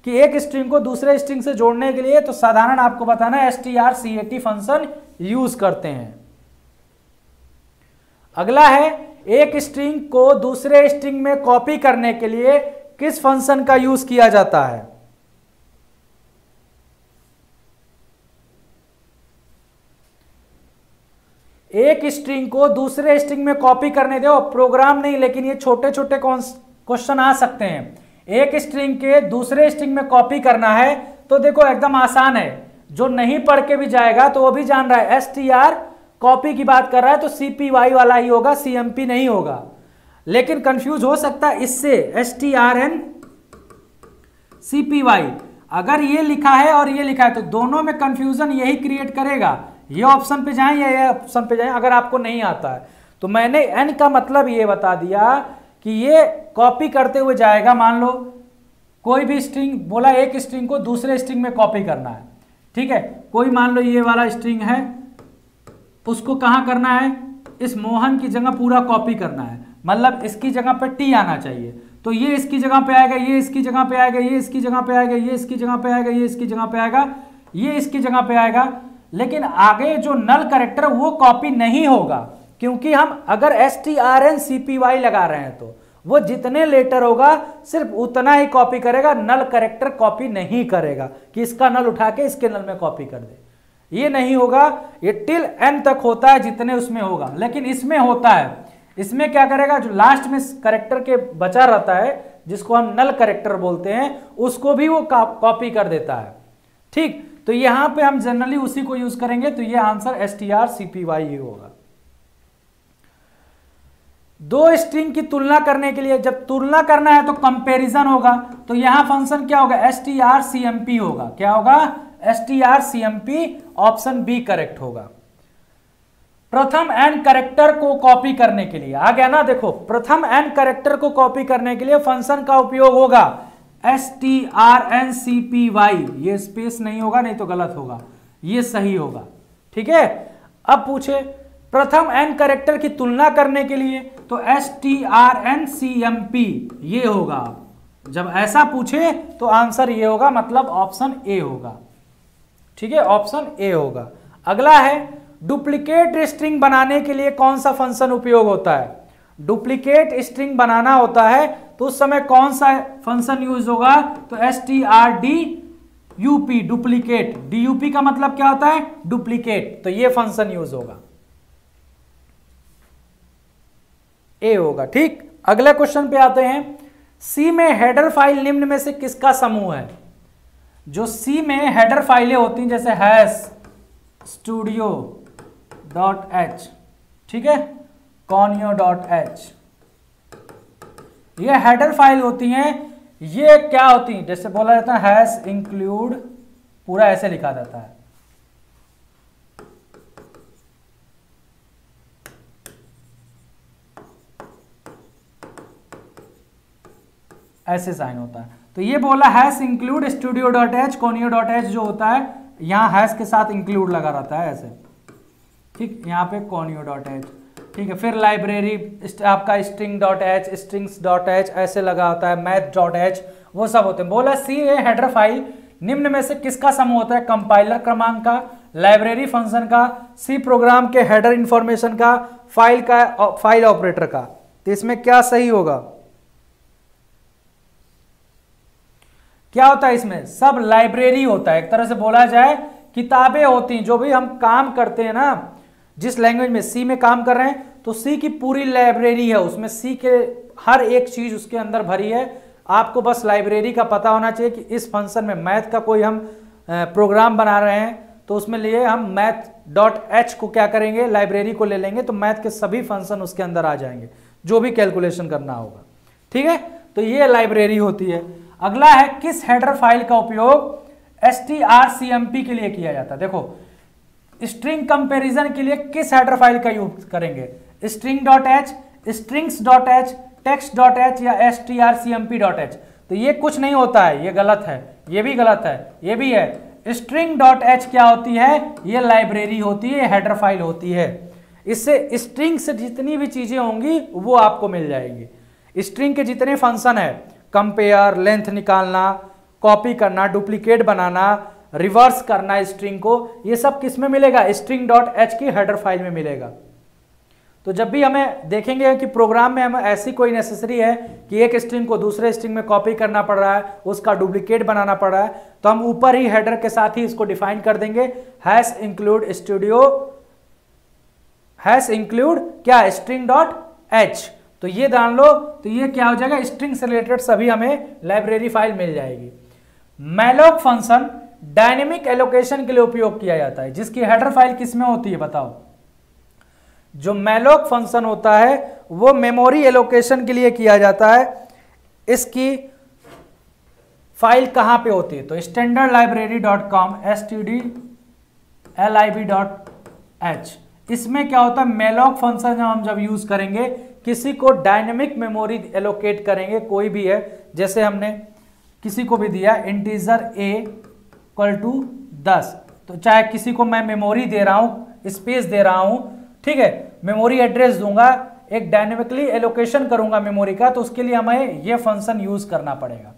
कि एक स्ट्रिंग को दूसरे स्ट्रिंग से जोड़ने के लिए, तो साधारण आपको बताना है STRCAT फंक्शन यूज करते हैं। अगला है, एक स्ट्रिंग को दूसरे स्ट्रिंग में कॉपी करने के लिए किस फंक्शन का यूज किया जाता है, एक स्ट्रिंग को दूसरे स्ट्रिंग में कॉपी करने दो, प्रोग्राम नहीं लेकिन ये छोटे छोटे क्वेश्चन आ सकते हैं। एक स्ट्रिंग के दूसरे स्ट्रिंग में कॉपी करना है तो देखो एकदम आसान है, जो नहीं पढ़ के भी जाएगा तो वो भी जान रहा है। STR कॉपी की बात कर रहा है तो CPY वाला ही होगा, CMP नहीं होगा। लेकिन कंफ्यूज हो सकता है इससे STRN CPY। अगर ये लिखा है और ये लिखा है तो दोनों में कंफ्यूजन यही क्रिएट करेगा। ये ऑप्शन पे जाएं या ये ऑप्शन पे जाएं अगर आपको नहीं आता है तो। मैंने N का मतलब ये बता दिया कि ये कॉपी करते हुए जाएगा। मान लो कोई भी स्ट्रिंग बोला, एक स्ट्रिंग को दूसरे स्ट्रिंग में कॉपी करना है, ठीक है। कोई मान लो ये वाला स्ट्रिंग है, उसको कहाँ करना है, इस मोहन की जगह पूरा कॉपी करना है, मतलब इसकी जगह पे T आना चाहिए। तो ये इसकी जगह पे आएगा, ये इसकी जगह पे आएगा, ये इसकी जगह पे आएगा, ये इसकी जगह पे आएगा, ये इसकी जगह पे आएगा, ये इसकी जगह पे आएगा, लेकिन आगे जो नल करेक्टर वो कॉपी नहीं होगा, क्योंकि हम अगर STRN CPY लगा रहे हैं तो वो जितने लेटर होगा सिर्फ उतना ही कॉपी करेगा, नल करेक्टर कॉपी नहीं करेगा कि इसका नल उठा के इसके नल में कॉपी कर दे। ये नहीं होगा, ये टिल N तक होता है जितने उसमें होगा, लेकिन इसमें होता है। इसमें क्या करेगा, जो लास्ट में करेक्टर के बचा रहता है जिसको हम नल करेक्टर बोलते हैं, उसको भी वो कॉपी कर देता है, ठीक। तो यहां पे हम जनरली उसी को यूज करेंगे, तो ये आंसर STR CPY ही होगा। दो स्ट्रिंग की तुलना करने के लिए, जब तुलना करना है तो कंपैरिजन होगा, तो यहां फंक्शन क्या होगा, STR CMP होगा। क्या होगा, STR CMP। Option B correct होगा। प्रथम N करेक्टर को कॉपी करने के लिए, आ गया ना, देखो प्रथम N करेक्टर को कॉपी करने के लिए फंक्शन का उपयोग होगा STRN CPY। ये स्पेस नहीं होगा, नहीं तो गलत होगा, ये सही होगा, ठीक है। अब पूछे प्रथम N करेक्टर की तुलना करने के लिए, तो STRN CMP ये होगा। जब ऐसा पूछे तो आंसर ये होगा, मतलब ऑप्शन ए होगा, ठीक है, ऑप्शन ए होगा। अगला है डुप्लीकेट स्ट्रिंग बनाने के लिए कौन सा फंक्शन उपयोग होता है। डुप्लीकेट स्ट्रिंग बनाना होता है तो उस समय कौन सा फंक्शन यूज होगा, तो STRDUP डुप्लीकेट। DUP का मतलब क्या होता है, डुप्लीकेट, तो ये फंक्शन यूज होगा, ए होगा, ठीक। अगले क्वेश्चन पे आते हैं। C में हेडर फाइल निम्न में से किसका समूह है। जो C में हेडर फाइलें होती हैं जैसे hash studio.h, ठीक है, conio.h, ये हेडर फाइल होती हैं। ये क्या होती हैं, जैसे बोला जाता है हैश इंक्लूड, पूरा ऐसे लिखा जाता है, ऐसे साइन होता है। तो ये बोला हैश इंक्लूड studio.h conio.h, जो होता है यहां हैश के साथ इंक्लूड लगा रहता है ऐसे, ठीक, यहाँ पे conio.h, ठीक है। फिर लाइब्रेरी आपका string.h, strings.h ऐसे लगा होता है, math.h, वो सब होते हैं। बोला C ए हेडर फाइल निम्न में से किसका समूह होता है, कंपाइलर क्रमांक का, लाइब्रेरी फंक्शन का, C प्रोग्राम के हेडर इंफॉर्मेशन का, फाइल ऑपरेटर का। तो इसमें क्या सही होगा, क्या होता है इसमें, सब लाइब्रेरी होता है, एक तरह से बोला जाए किताबें होती हैं। जो भी हम काम करते हैं ना, जिस लैंग्वेज में C में काम कर रहे हैं तो C की पूरी लाइब्रेरी है, उसमें C के हर एक चीज उसके अंदर भरी है। आपको बस लाइब्रेरी का पता होना चाहिए कि इस फंक्शन में मैथ का कोई हम प्रोग्राम बना रहे हैं तो उसमें लिए हम math.h को क्या करेंगे, लाइब्रेरी को ले लेंगे, तो मैथ के सभी फंक्शन उसके अंदर आ जाएंगे, जो भी कैलकुलेशन करना होगा, ठीक है। तो ये लाइब्रेरी होती है। अगला है किस हेडर फाइल का उपयोग STR CMP के लिए किया जाता है। देखो स्ट्रिंग कंपैरिजन के लिए किस हेडर फाइल का यूज करेंगे, string.h, strings.h, text.h या strcmp.h। तो ये कुछ नहीं होता है, ये गलत है, ये भी गलत है, ये भी है। string.h क्या होती है, ये लाइब्रेरी होती है, हेडर फाइल होती है। इससे स्ट्रिंग से जितनी भी चीजें होंगी वो आपको मिल जाएगी। स्ट्रिंग के जितने फंक्शन है, कंपेयर, लेंथ निकालना, कॉपी करना, डुप्लीकेट बनाना, रिवर्स करना स्ट्रिंग को, ये सब किस में मिलेगा, string.h की हेडर फाइल में मिलेगा। तो जब भी हमें देखेंगे कि प्रोग्राम में हमें ऐसी कोई नेसेसरी है कि एक स्ट्रिंग को दूसरे स्ट्रिंग में कॉपी करना पड़ रहा है, उसका डुप्लीकेट बनाना पड़ रहा है, तो हम ऊपर ही हेडर के साथ ही इसको डिफाइन कर देंगे, हैश इंक्लूड क्या string.h। तो ये जान लो, तो ये क्या हो जाएगा, स्ट्रिंग से रिलेटेड सभी हमें लाइब्रेरी फाइल मिल जाएगी। मैलोक फंक्शन डायनेमिक एलोकेशन के लिए उपयोग किया जाता है, जिसकी हेडर फाइल किसमें होती है बताओ। जो मैलोक फंक्शन होता है वो मेमोरी एलोकेशन के लिए किया जाता है। इसकी फाइल कहाँ पे होती है, तो स्टैंडर्ड लाइब्रेरी .com stdlib.h। इसमें क्या होता है, मेलॉक फंक्शन हम जब यूज करेंगे, किसी को डायनेमिक मेमोरी एलोकेट करेंगे, कोई भी है, जैसे हमने किसी को भी दिया इंटीजर a इक्वल टू 10, तो चाहे किसी को मैं मेमोरी दे रहा हूँ, स्पेस दे रहा हूँ, ठीक है, मेमोरी एड्रेस दूंगा, एक डायनेमिकली एलोकेशन करूंगा मेमोरी का, तो उसके लिए हमें यह फंक्शन यूज करना पड़ेगा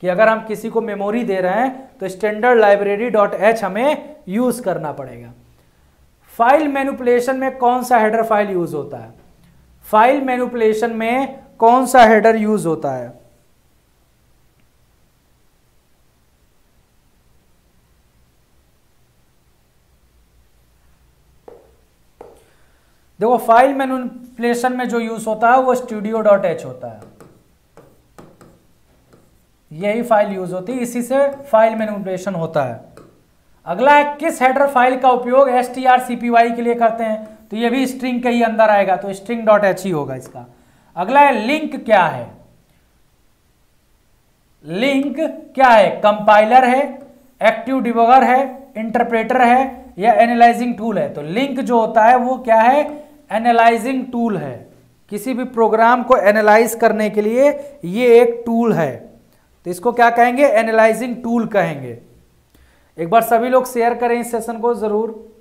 कि अगर हम किसी को मेमोरी दे रहे हैं तो स्टैंडर्ड लाइब्रेरी .h हमें यूज करना पड़ेगा। फाइल मैनिपुलेशन में कौन सा हेडर फाइल यूज होता है, फाइल मैनिपुलेशन में कौन सा हेडर यूज होता है, देखो फाइल मैनिपुलेशन में जो यूज होता है वो studio.h होता है, यही फाइल यूज होती है, इसी से फाइल मैनिपुलेशन होता है। अगला है किस हेडर फाइल का उपयोग strcpy के लिए करते हैं, तो ये भी स्ट्रिंग के ही अंदर आएगा, तो string.h ही होगा इसका। अगला है लिंक, क्या है लिंक, क्या है, कंपाइलर है, एक्टिव डिबगर है, इंटरप्रेटर है या एनालाइजिंग टूल है, तो लिंक जो होता है वो क्या है, एनालाइजिंग टूल है, किसी भी प्रोग्राम को एनालाइज करने के लिए ये एक टूल है, तो इसको क्या कहेंगे, एनालाइजिंग टूल कहेंगे। एक बार सभी लोग शेयर करें इस सेशन को जरूर,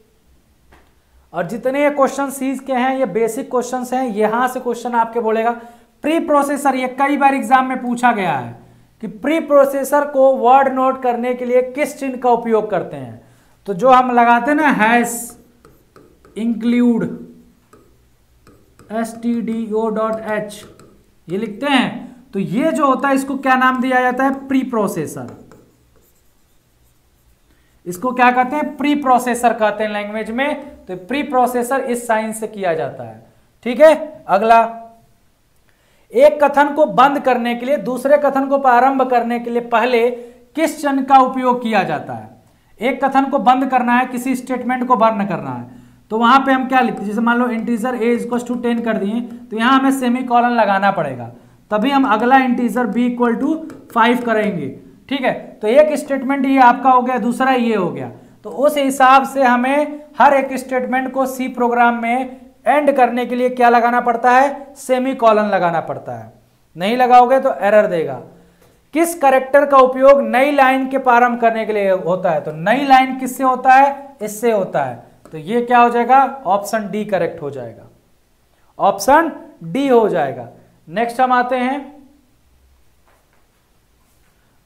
और जितने ये क्वेश्चन सीज के हैं ये बेसिक क्वेश्चंस हैं, यहां से क्वेश्चन आपके बोलेगा प्री प्रोसेसर, ये कई बार एग्जाम में पूछा गया है कि प्री प्रोसेसर को वर्ड नोट करने के लिए किस चिन्ह का उपयोग करते हैं, तो जो हम लगाते हैं ना हैश इंक्लूड stdio.h ये लिखते हैं, तो ये जो होता है इसको क्या नाम दिया जाता है, प्री प्रोसेसर, इसको क्या कहते हैं, प्री प्रोसेसर कहते हैं लैंग्वेज में, तो प्री प्रोसेसर इस साइन से किया जाता है, ठीक है। अगला, एक कथन को बंद करने के लिए, दूसरे कथन को प्रारंभ करने के लिए पहले किस चिन्ह का उपयोग किया जाता है, एक कथन को बंद करना है, किसी स्टेटमेंट को बंद करना है, तो वहां पे हम क्या लिखते हैं, जैसे मान लो इंटीजर a इक्वल्स टू 10 कर दिए, तो यहां हमें सेमीकॉलन लगाना पड़ेगा, तभी हम अगला इंटीजर b इक्वल टू 5 करेंगे, ठीक है, तो एक स्टेटमेंट ये आपका हो गया, दूसरा ये हो गया, तो उस हिसाब से हमें हर एक स्टेटमेंट को सी प्रोग्राम में एंड करने के लिए क्या लगाना पड़ता है, सेमीकॉलन लगाना पड़ता है, नहीं लगाओगे तो एरर देगा। किस कैरेक्टर का उपयोग नई लाइन के प्रारंभ करने के लिए होता है, तो नई लाइन किससे होता है, इससे होता है, तो ये क्या हो जाएगा, ऑप्शन डी करेक्ट हो जाएगा, ऑप्शन डी हो जाएगा। नेक्स्ट हम आते हैं,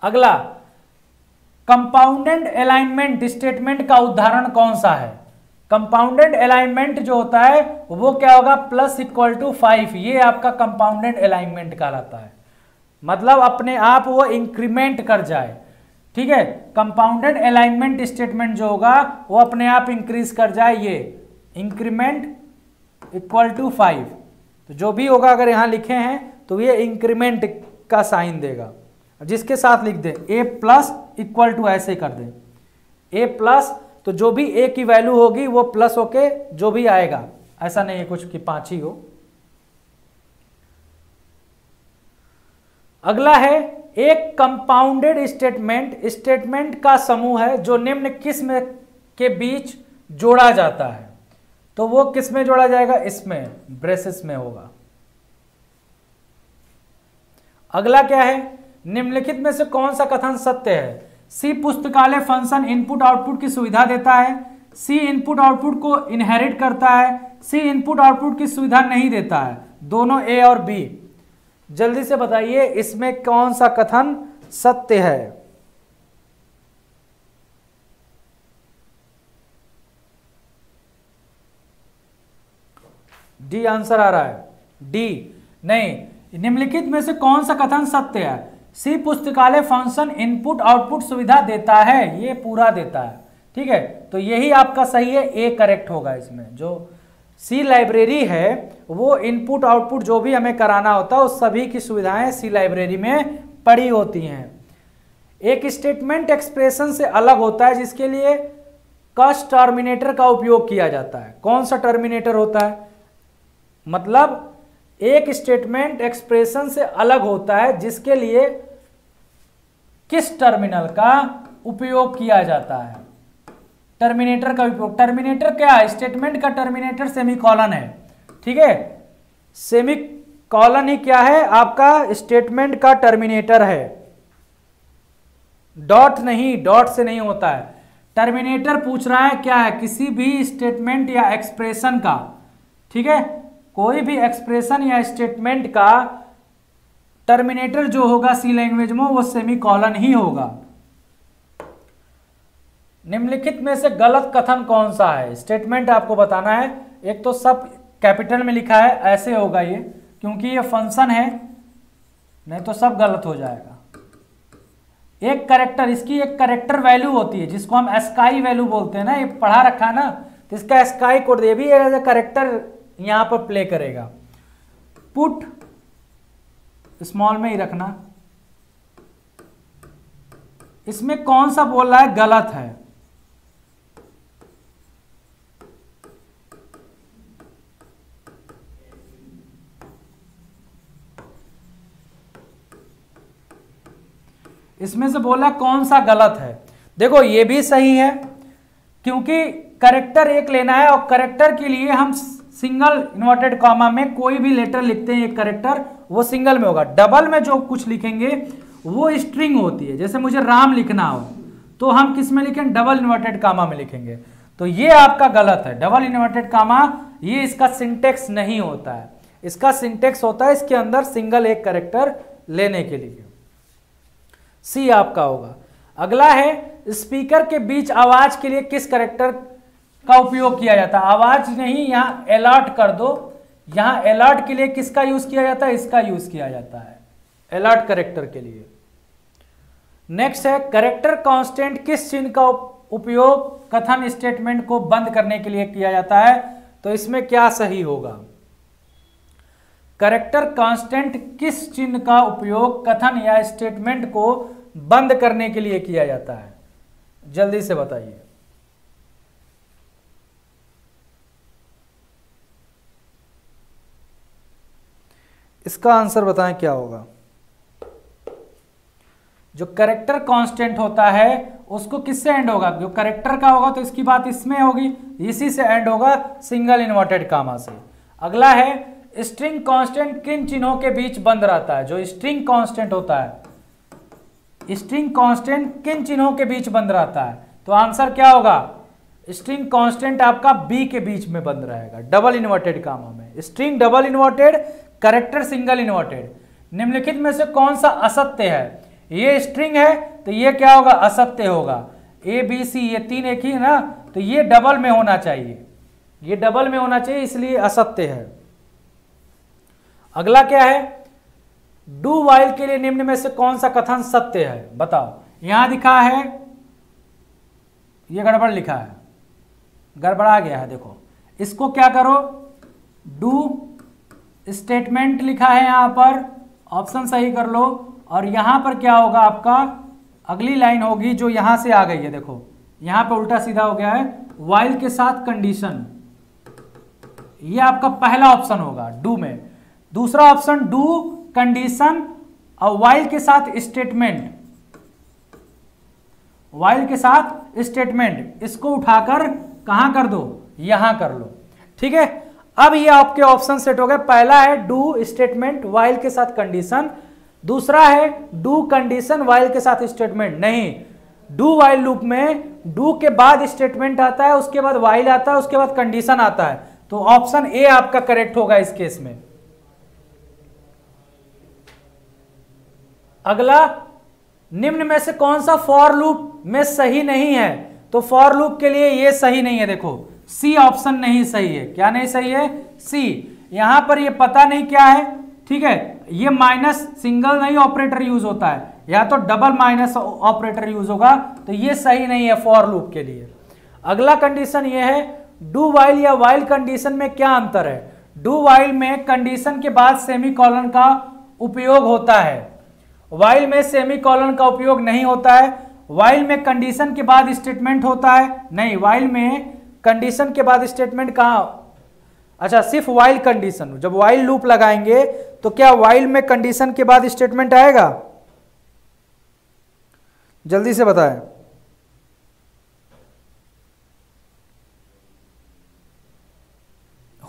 अगला कंपाउंडेंट अलाइनमेंट स्टेटमेंट का उदाहरण कौन सा है, कंपाउंडेंट अलाइनमेंट जो होता है वो क्या होगा, प्लस इक्वल टू 5, ये आपका कंपाउंडेंट अलाइनमेंट कहलाता है, मतलब अपने आप वो इंक्रीमेंट कर जाए, ठीक है, कंपाउंडेड अलाइनमेंट स्टेटमेंट जो होगा वो अपने आप इंक्रीज कर जाए, ये इंक्रीमेंट इक्वल टू 5, तो जो भी होगा अगर यहां लिखे हैं तो ये इंक्रीमेंट का साइन देगा, जिसके साथ लिख दे a प्लस इक्वल टू, ऐसे कर दे a प्लस, तो जो भी a की वैल्यू होगी वो प्लस होके जो भी आएगा, ऐसा नहीं है कुछ कि 5 ही हो। अगला है एक कंपाउंडेड स्टेटमेंट, स्टेटमेंट का समूह है जो निम्न किस्म के बीच जोड़ा जाता है, तो वो किसमें जोड़ा जाएगा, इसमें ब्रेसेस में होगा। अगला क्या है, निम्नलिखित में से कौन सा कथन सत्य है, सी पुस्तकालय फंक्शन इनपुट आउटपुट की सुविधा देता है, सी इनपुट आउटपुट को इनहेरिट करता है, सी इनपुट आउटपुट की सुविधा नहीं देता है, दोनों ए और बी, जल्दी से बताइए इसमें कौन सा कथन सत्य है। डी आंसर आ रहा है, डी नहीं, निम्नलिखित में से कौन सा कथन सत्य है, सी पुस्तकालय फंक्शन इनपुट आउटपुट सुविधा देता है, ये पूरा देता है, ठीक है, तो यही आपका सही है, ए करेक्ट होगा इसमें। जो सी लाइब्रेरी है वो इनपुट आउटपुट जो भी हमें कराना होता है उस सभी की सुविधाएं सी लाइब्रेरी में पड़ी होती हैं। एक स्टेटमेंट एक्सप्रेशन से अलग होता है जिसके लिए कस्ट टर्मिनेटर का उपयोग किया जाता है, कौन सा टर्मिनेटर होता है, मतलब एक स्टेटमेंट एक्सप्रेशन से अलग होता है जिसके लिए किस टर्मिनल का उपयोग किया जाता है। टर्मिनेटर का उपयोग, टर्मिनेटर क्या है, स्टेटमेंट का टर्मिनेटर सेमीकॉलन है, ठीक है। सेमीकॉलन ही क्या है, आपका स्टेटमेंट का टर्मिनेटर है, डॉट नहीं, डॉट से नहीं होता है। टर्मिनेटर पूछ रहा है क्या है, किसी भी स्टेटमेंट या एक्सप्रेशन का, ठीक है, कोई भी एक्सप्रेशन या स्टेटमेंट का टर्मिनेटर जो होगा सी लैंग्वेज में वो सेमीकॉलन ही होगा। निम्नलिखित में से गलत कथन कौन सा है, स्टेटमेंट आपको बताना है। एक तो सब कैपिटल में लिखा है ऐसे होगा ये, क्योंकि ये फंक्शन है, नहीं तो सब गलत हो जाएगा। एक कैरेक्टर, इसकी एक कैरेक्टर वैल्यू होती है जिसको हम एस्काई वैल्यू बोलते हैं ना, ये पढ़ा रखा है ना, तो इसका एस्काई कोड दे भी एज ए कैरेक्टर यहाँ पर प्ले करेगा। पुट स्मॉल में ही रखना। इसमें कौन सा बोल रहा है गलत है, इसमें से बोला कौन सा गलत है। देखो ये भी सही है क्योंकि करेक्टर एक लेना है और करेक्टर के लिए हम सिंगल इन्वर्टेड कॉमा में कोई भी लेटर लिखते हैं, एक करेक्टर वो सिंगल में होगा। डबल में जो कुछ लिखेंगे वो स्ट्रिंग होती है, जैसे मुझे राम लिखना हो तो हम किस में लिखें, डबल इन्वर्टेड कॉमा में लिखेंगे, तो ये आपका गलत है। डबल इन्वर्टेड कॉमा ये इसका सिंटेक्स नहीं होता है, इसका सिंटेक्स होता है इसके अंदर सिंगल एक कैरेक्टर लेने के लिए। सी आपका होगा। अगला है स्पीकर के बीच आवाज के लिए किस कैरेक्टर का उपयोग किया जाता है। आवाज नहीं, यहाँ अलर्ट कर दो, यहाँ अलर्ट के लिए किसका यूज किया जाता है, इसका यूज किया जाता है अलर्ट कैरेक्टर के लिए। नेक्स्ट है कैरेक्टर कांस्टेंट किस चिन्ह का उपयोग कथन स्टेटमेंट को बंद करने के लिए किया जाता है, तो इसमें क्या सही होगा, कैरेक्टर कांस्टेंट किस चिन्ह का उपयोग कथन या स्टेटमेंट को बंद करने के लिए किया जाता है, जल्दी से बताइए। इसका आंसर बताएं क्या होगा। जो करेक्टर कांस्टेंट होता है उसको किससे एंड होगा, जो करेक्टर का होगा, तो इसकी बात इसमें होगी, इसी से एंड होगा, सिंगल इन्वर्टेड कॉमा से। अगला है स्ट्रिंग कांस्टेंट किन चिन्हों के बीच बंद रहता है, जो स्ट्रिंग कांस्टेंट होता है, स्ट्रिंग कांस्टेंट किन चिन्हों के बीच बंद रहता है, तो आंसर क्या होगा, स्ट्रिंग कांस्टेंट आपका बी के बीच में बंद रहेगा, डबल इन्वर्टेड कॉमा में। String double inverted, character single inverted. निम्नलिखित में से कौन सा असत्य है, ये स्ट्रिंग है तो ये क्या होगा, असत्य होगा। ए बी सी ये तीन एक ही है ना, तो ये डबल में होना चाहिए, ये डबल में होना चाहिए, इसलिए असत्य है। अगला क्या है, डू वाइल के लिए निम्न में से कौन सा कथन सत्य है, बताओ। यहां दिखा है, ये गड़बड़ लिखा है, गड़बड़ा गया है, देखो इसको क्या करो, डू स्टेटमेंट लिखा है यहां पर, ऑप्शन सही कर लो, और यहां पर क्या होगा आपका अगली लाइन होगी जो यहां से आ गई है, देखो यहां पर उल्टा सीधा हो गया है, व्हाइल के साथ कंडीशन, ये आपका पहला ऑप्शन होगा डू में। दूसरा ऑप्शन डू कंडीशन और व्हाइल के साथ स्टेटमेंट, व्हाइल के साथ स्टेटमेंट, इसको उठाकर कहां कर दो, यहां कर लो, ठीक है। अब ये आपके ऑप्शन सेट हो गए, पहला है डू स्टेटमेंट व्हाइल के साथ कंडीशन, दूसरा है डू कंडीशन व्हाइल के साथ स्टेटमेंट, नहीं, डू व्हाइल लूप में डू के बाद स्टेटमेंट आता है, उसके बाद व्हाइल आता है, उसके बाद कंडीशन आता है, तो ऑप्शन ए आपका करेक्ट होगा इस केस में। अगला, निम्न में से कौन सा फॉर लूप में सही नहीं है, तो फॉर लूप के लिए यह सही नहीं है, देखो सी ऑप्शन नहीं सही है, क्या नहीं सही है, सी। यहां पर यह पता नहीं क्या है, ठीक है, ये माइनस सिंगल नहीं ऑपरेटर यूज होता है, या तो डबल माइनस ऑपरेटर यूज होगा, तो ये सही नहीं है फॉर लूप के लिए। अगला कंडीशन ये है, डू वाइल या वाइल कंडीशन में क्या अंतर है, डू वाइल में कंडीशन के बाद सेमीकॉलन का उपयोग होता है, वाइल में सेमीकॉलन का उपयोग नहीं होता है। वाइल में कंडीशन के बाद स्टेटमेंट होता है, नहीं, वाइल में कंडीशन के बाद स्टेटमेंट कहाँ अच्छा सिर्फ वाइल कंडीशन, जब वाइल लूप लगाएंगे तो क्या वाइल में कंडीशन के बाद स्टेटमेंट आएगा? जल्दी से बताएं।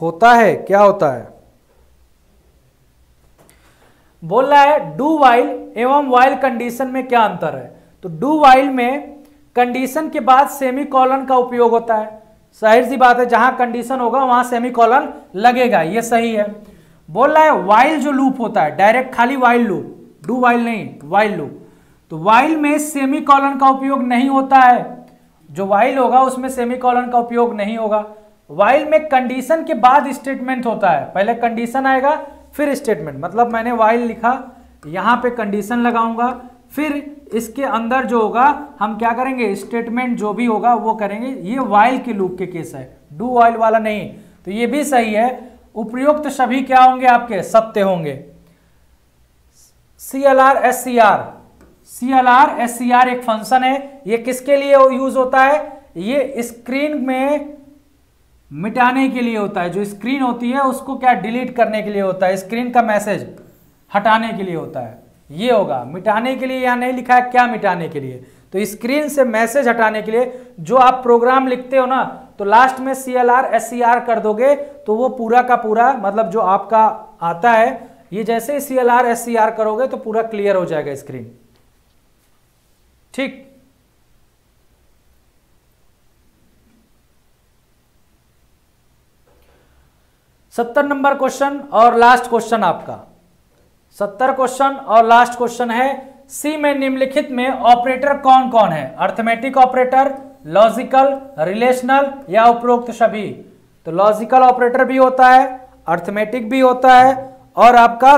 होता है क्या होता है? बोल रहा है डू वाइल एवं वाइल कंडीशन में क्या अंतर है, तो डू वाइल में कंडीशन के बाद सेमीकोलन का उपयोग होता है। जाहिर सी बात है जहां कंडीशन होगा वहां सेमीकोलन लगेगा, ये सही है। बोल रहा है वाइल जो लूप होता है, डायरेक्ट खाली वाइल लूप, डू वाइल नहीं, वाइल लूप, तो वाइल में सेमीकोलन का उपयोग नहीं होता है। जो वाइल होगा उसमें सेमीकोलन का उपयोग नहीं होगा। वाइल में कंडीशन के बाद स्टेटमेंट होता है, पहले कंडीशन आएगा फिर स्टेटमेंट। मतलब मैंने वाइल लिखा, यहां पे कंडीशन लगाऊंगा, फिर इसके अंदर जो होगा हम क्या करेंगे, स्टेटमेंट जो भी होगा वो करेंगे। ये वाइल के लूप के केस है, डू वाइल वाला नहीं, तो ये भी सही है। उपयुक्त तो सभी क्या होंगे आपके, सत्य होंगे। CLR SCR एक फंक्शन है, ये किसके लिए यूज होता है? ये स्क्रीन में मिटाने के लिए होता है, जो स्क्रीन होती है उसको क्या डिलीट करने के लिए होता है, स्क्रीन का मैसेज हटाने के लिए होता है। ये होगा मिटाने के लिए, यहाँ नहीं लिखा है क्या मिटाने के लिए, तो स्क्रीन से मैसेज हटाने के लिए। जो आप प्रोग्राम लिखते हो ना तो लास्ट में CLR SCR कर दोगे तो वो पूरा का पूरा, मतलब जो आपका आता है ये, जैसे CLR SCR करोगे तो पूरा क्लियर हो जाएगा स्क्रीन। ठीक, सत्तर नंबर क्वेश्चन और लास्ट क्वेश्चन है। सी में निम्नलिखित में ऑपरेटर कौन कौन है? अर्थमेटिक ऑपरेटर, लॉजिकल, रिलेशनल या उपरोक्त सभी। तो लॉजिकल ऑपरेटर भी होता है, अर्थमेटिक भी होता है और आपका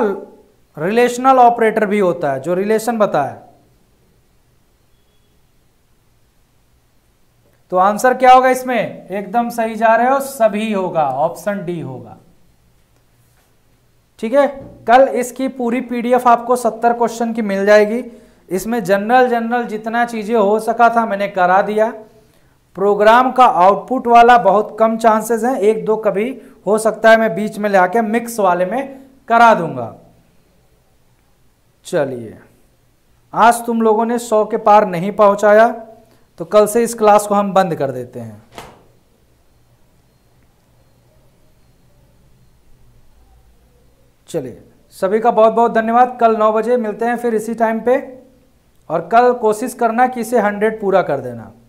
रिलेशनल ऑपरेटर भी होता है, जो रिलेशन बताया। तो आंसर क्या होगा इसमें? एकदम सही जा रहे हो, सभी होगा, ऑप्शन डी होगा। ठीक है, कल इसकी पूरी PDF आपको 70 क्वेश्चन की मिल जाएगी। इसमें जनरल जितना चीजें हो सका था मैंने करा दिया। प्रोग्राम का आउटपुट वाला बहुत कम चांसेस हैं, 1-2 कभी हो सकता है मैं बीच में ला के मिक्स वाले में करा दूंगा। चलिए, आज तुम लोगों ने 100 के पार नहीं पहुंचाया तो कल से इस क्लास को हम बंद कर देते हैं। चलिए, सभी का बहुत बहुत धन्यवाद। कल 9 बजे मिलते हैं फिर इसी टाइम पे, और कल कोशिश करना कि इसे 100 पूरा कर देना।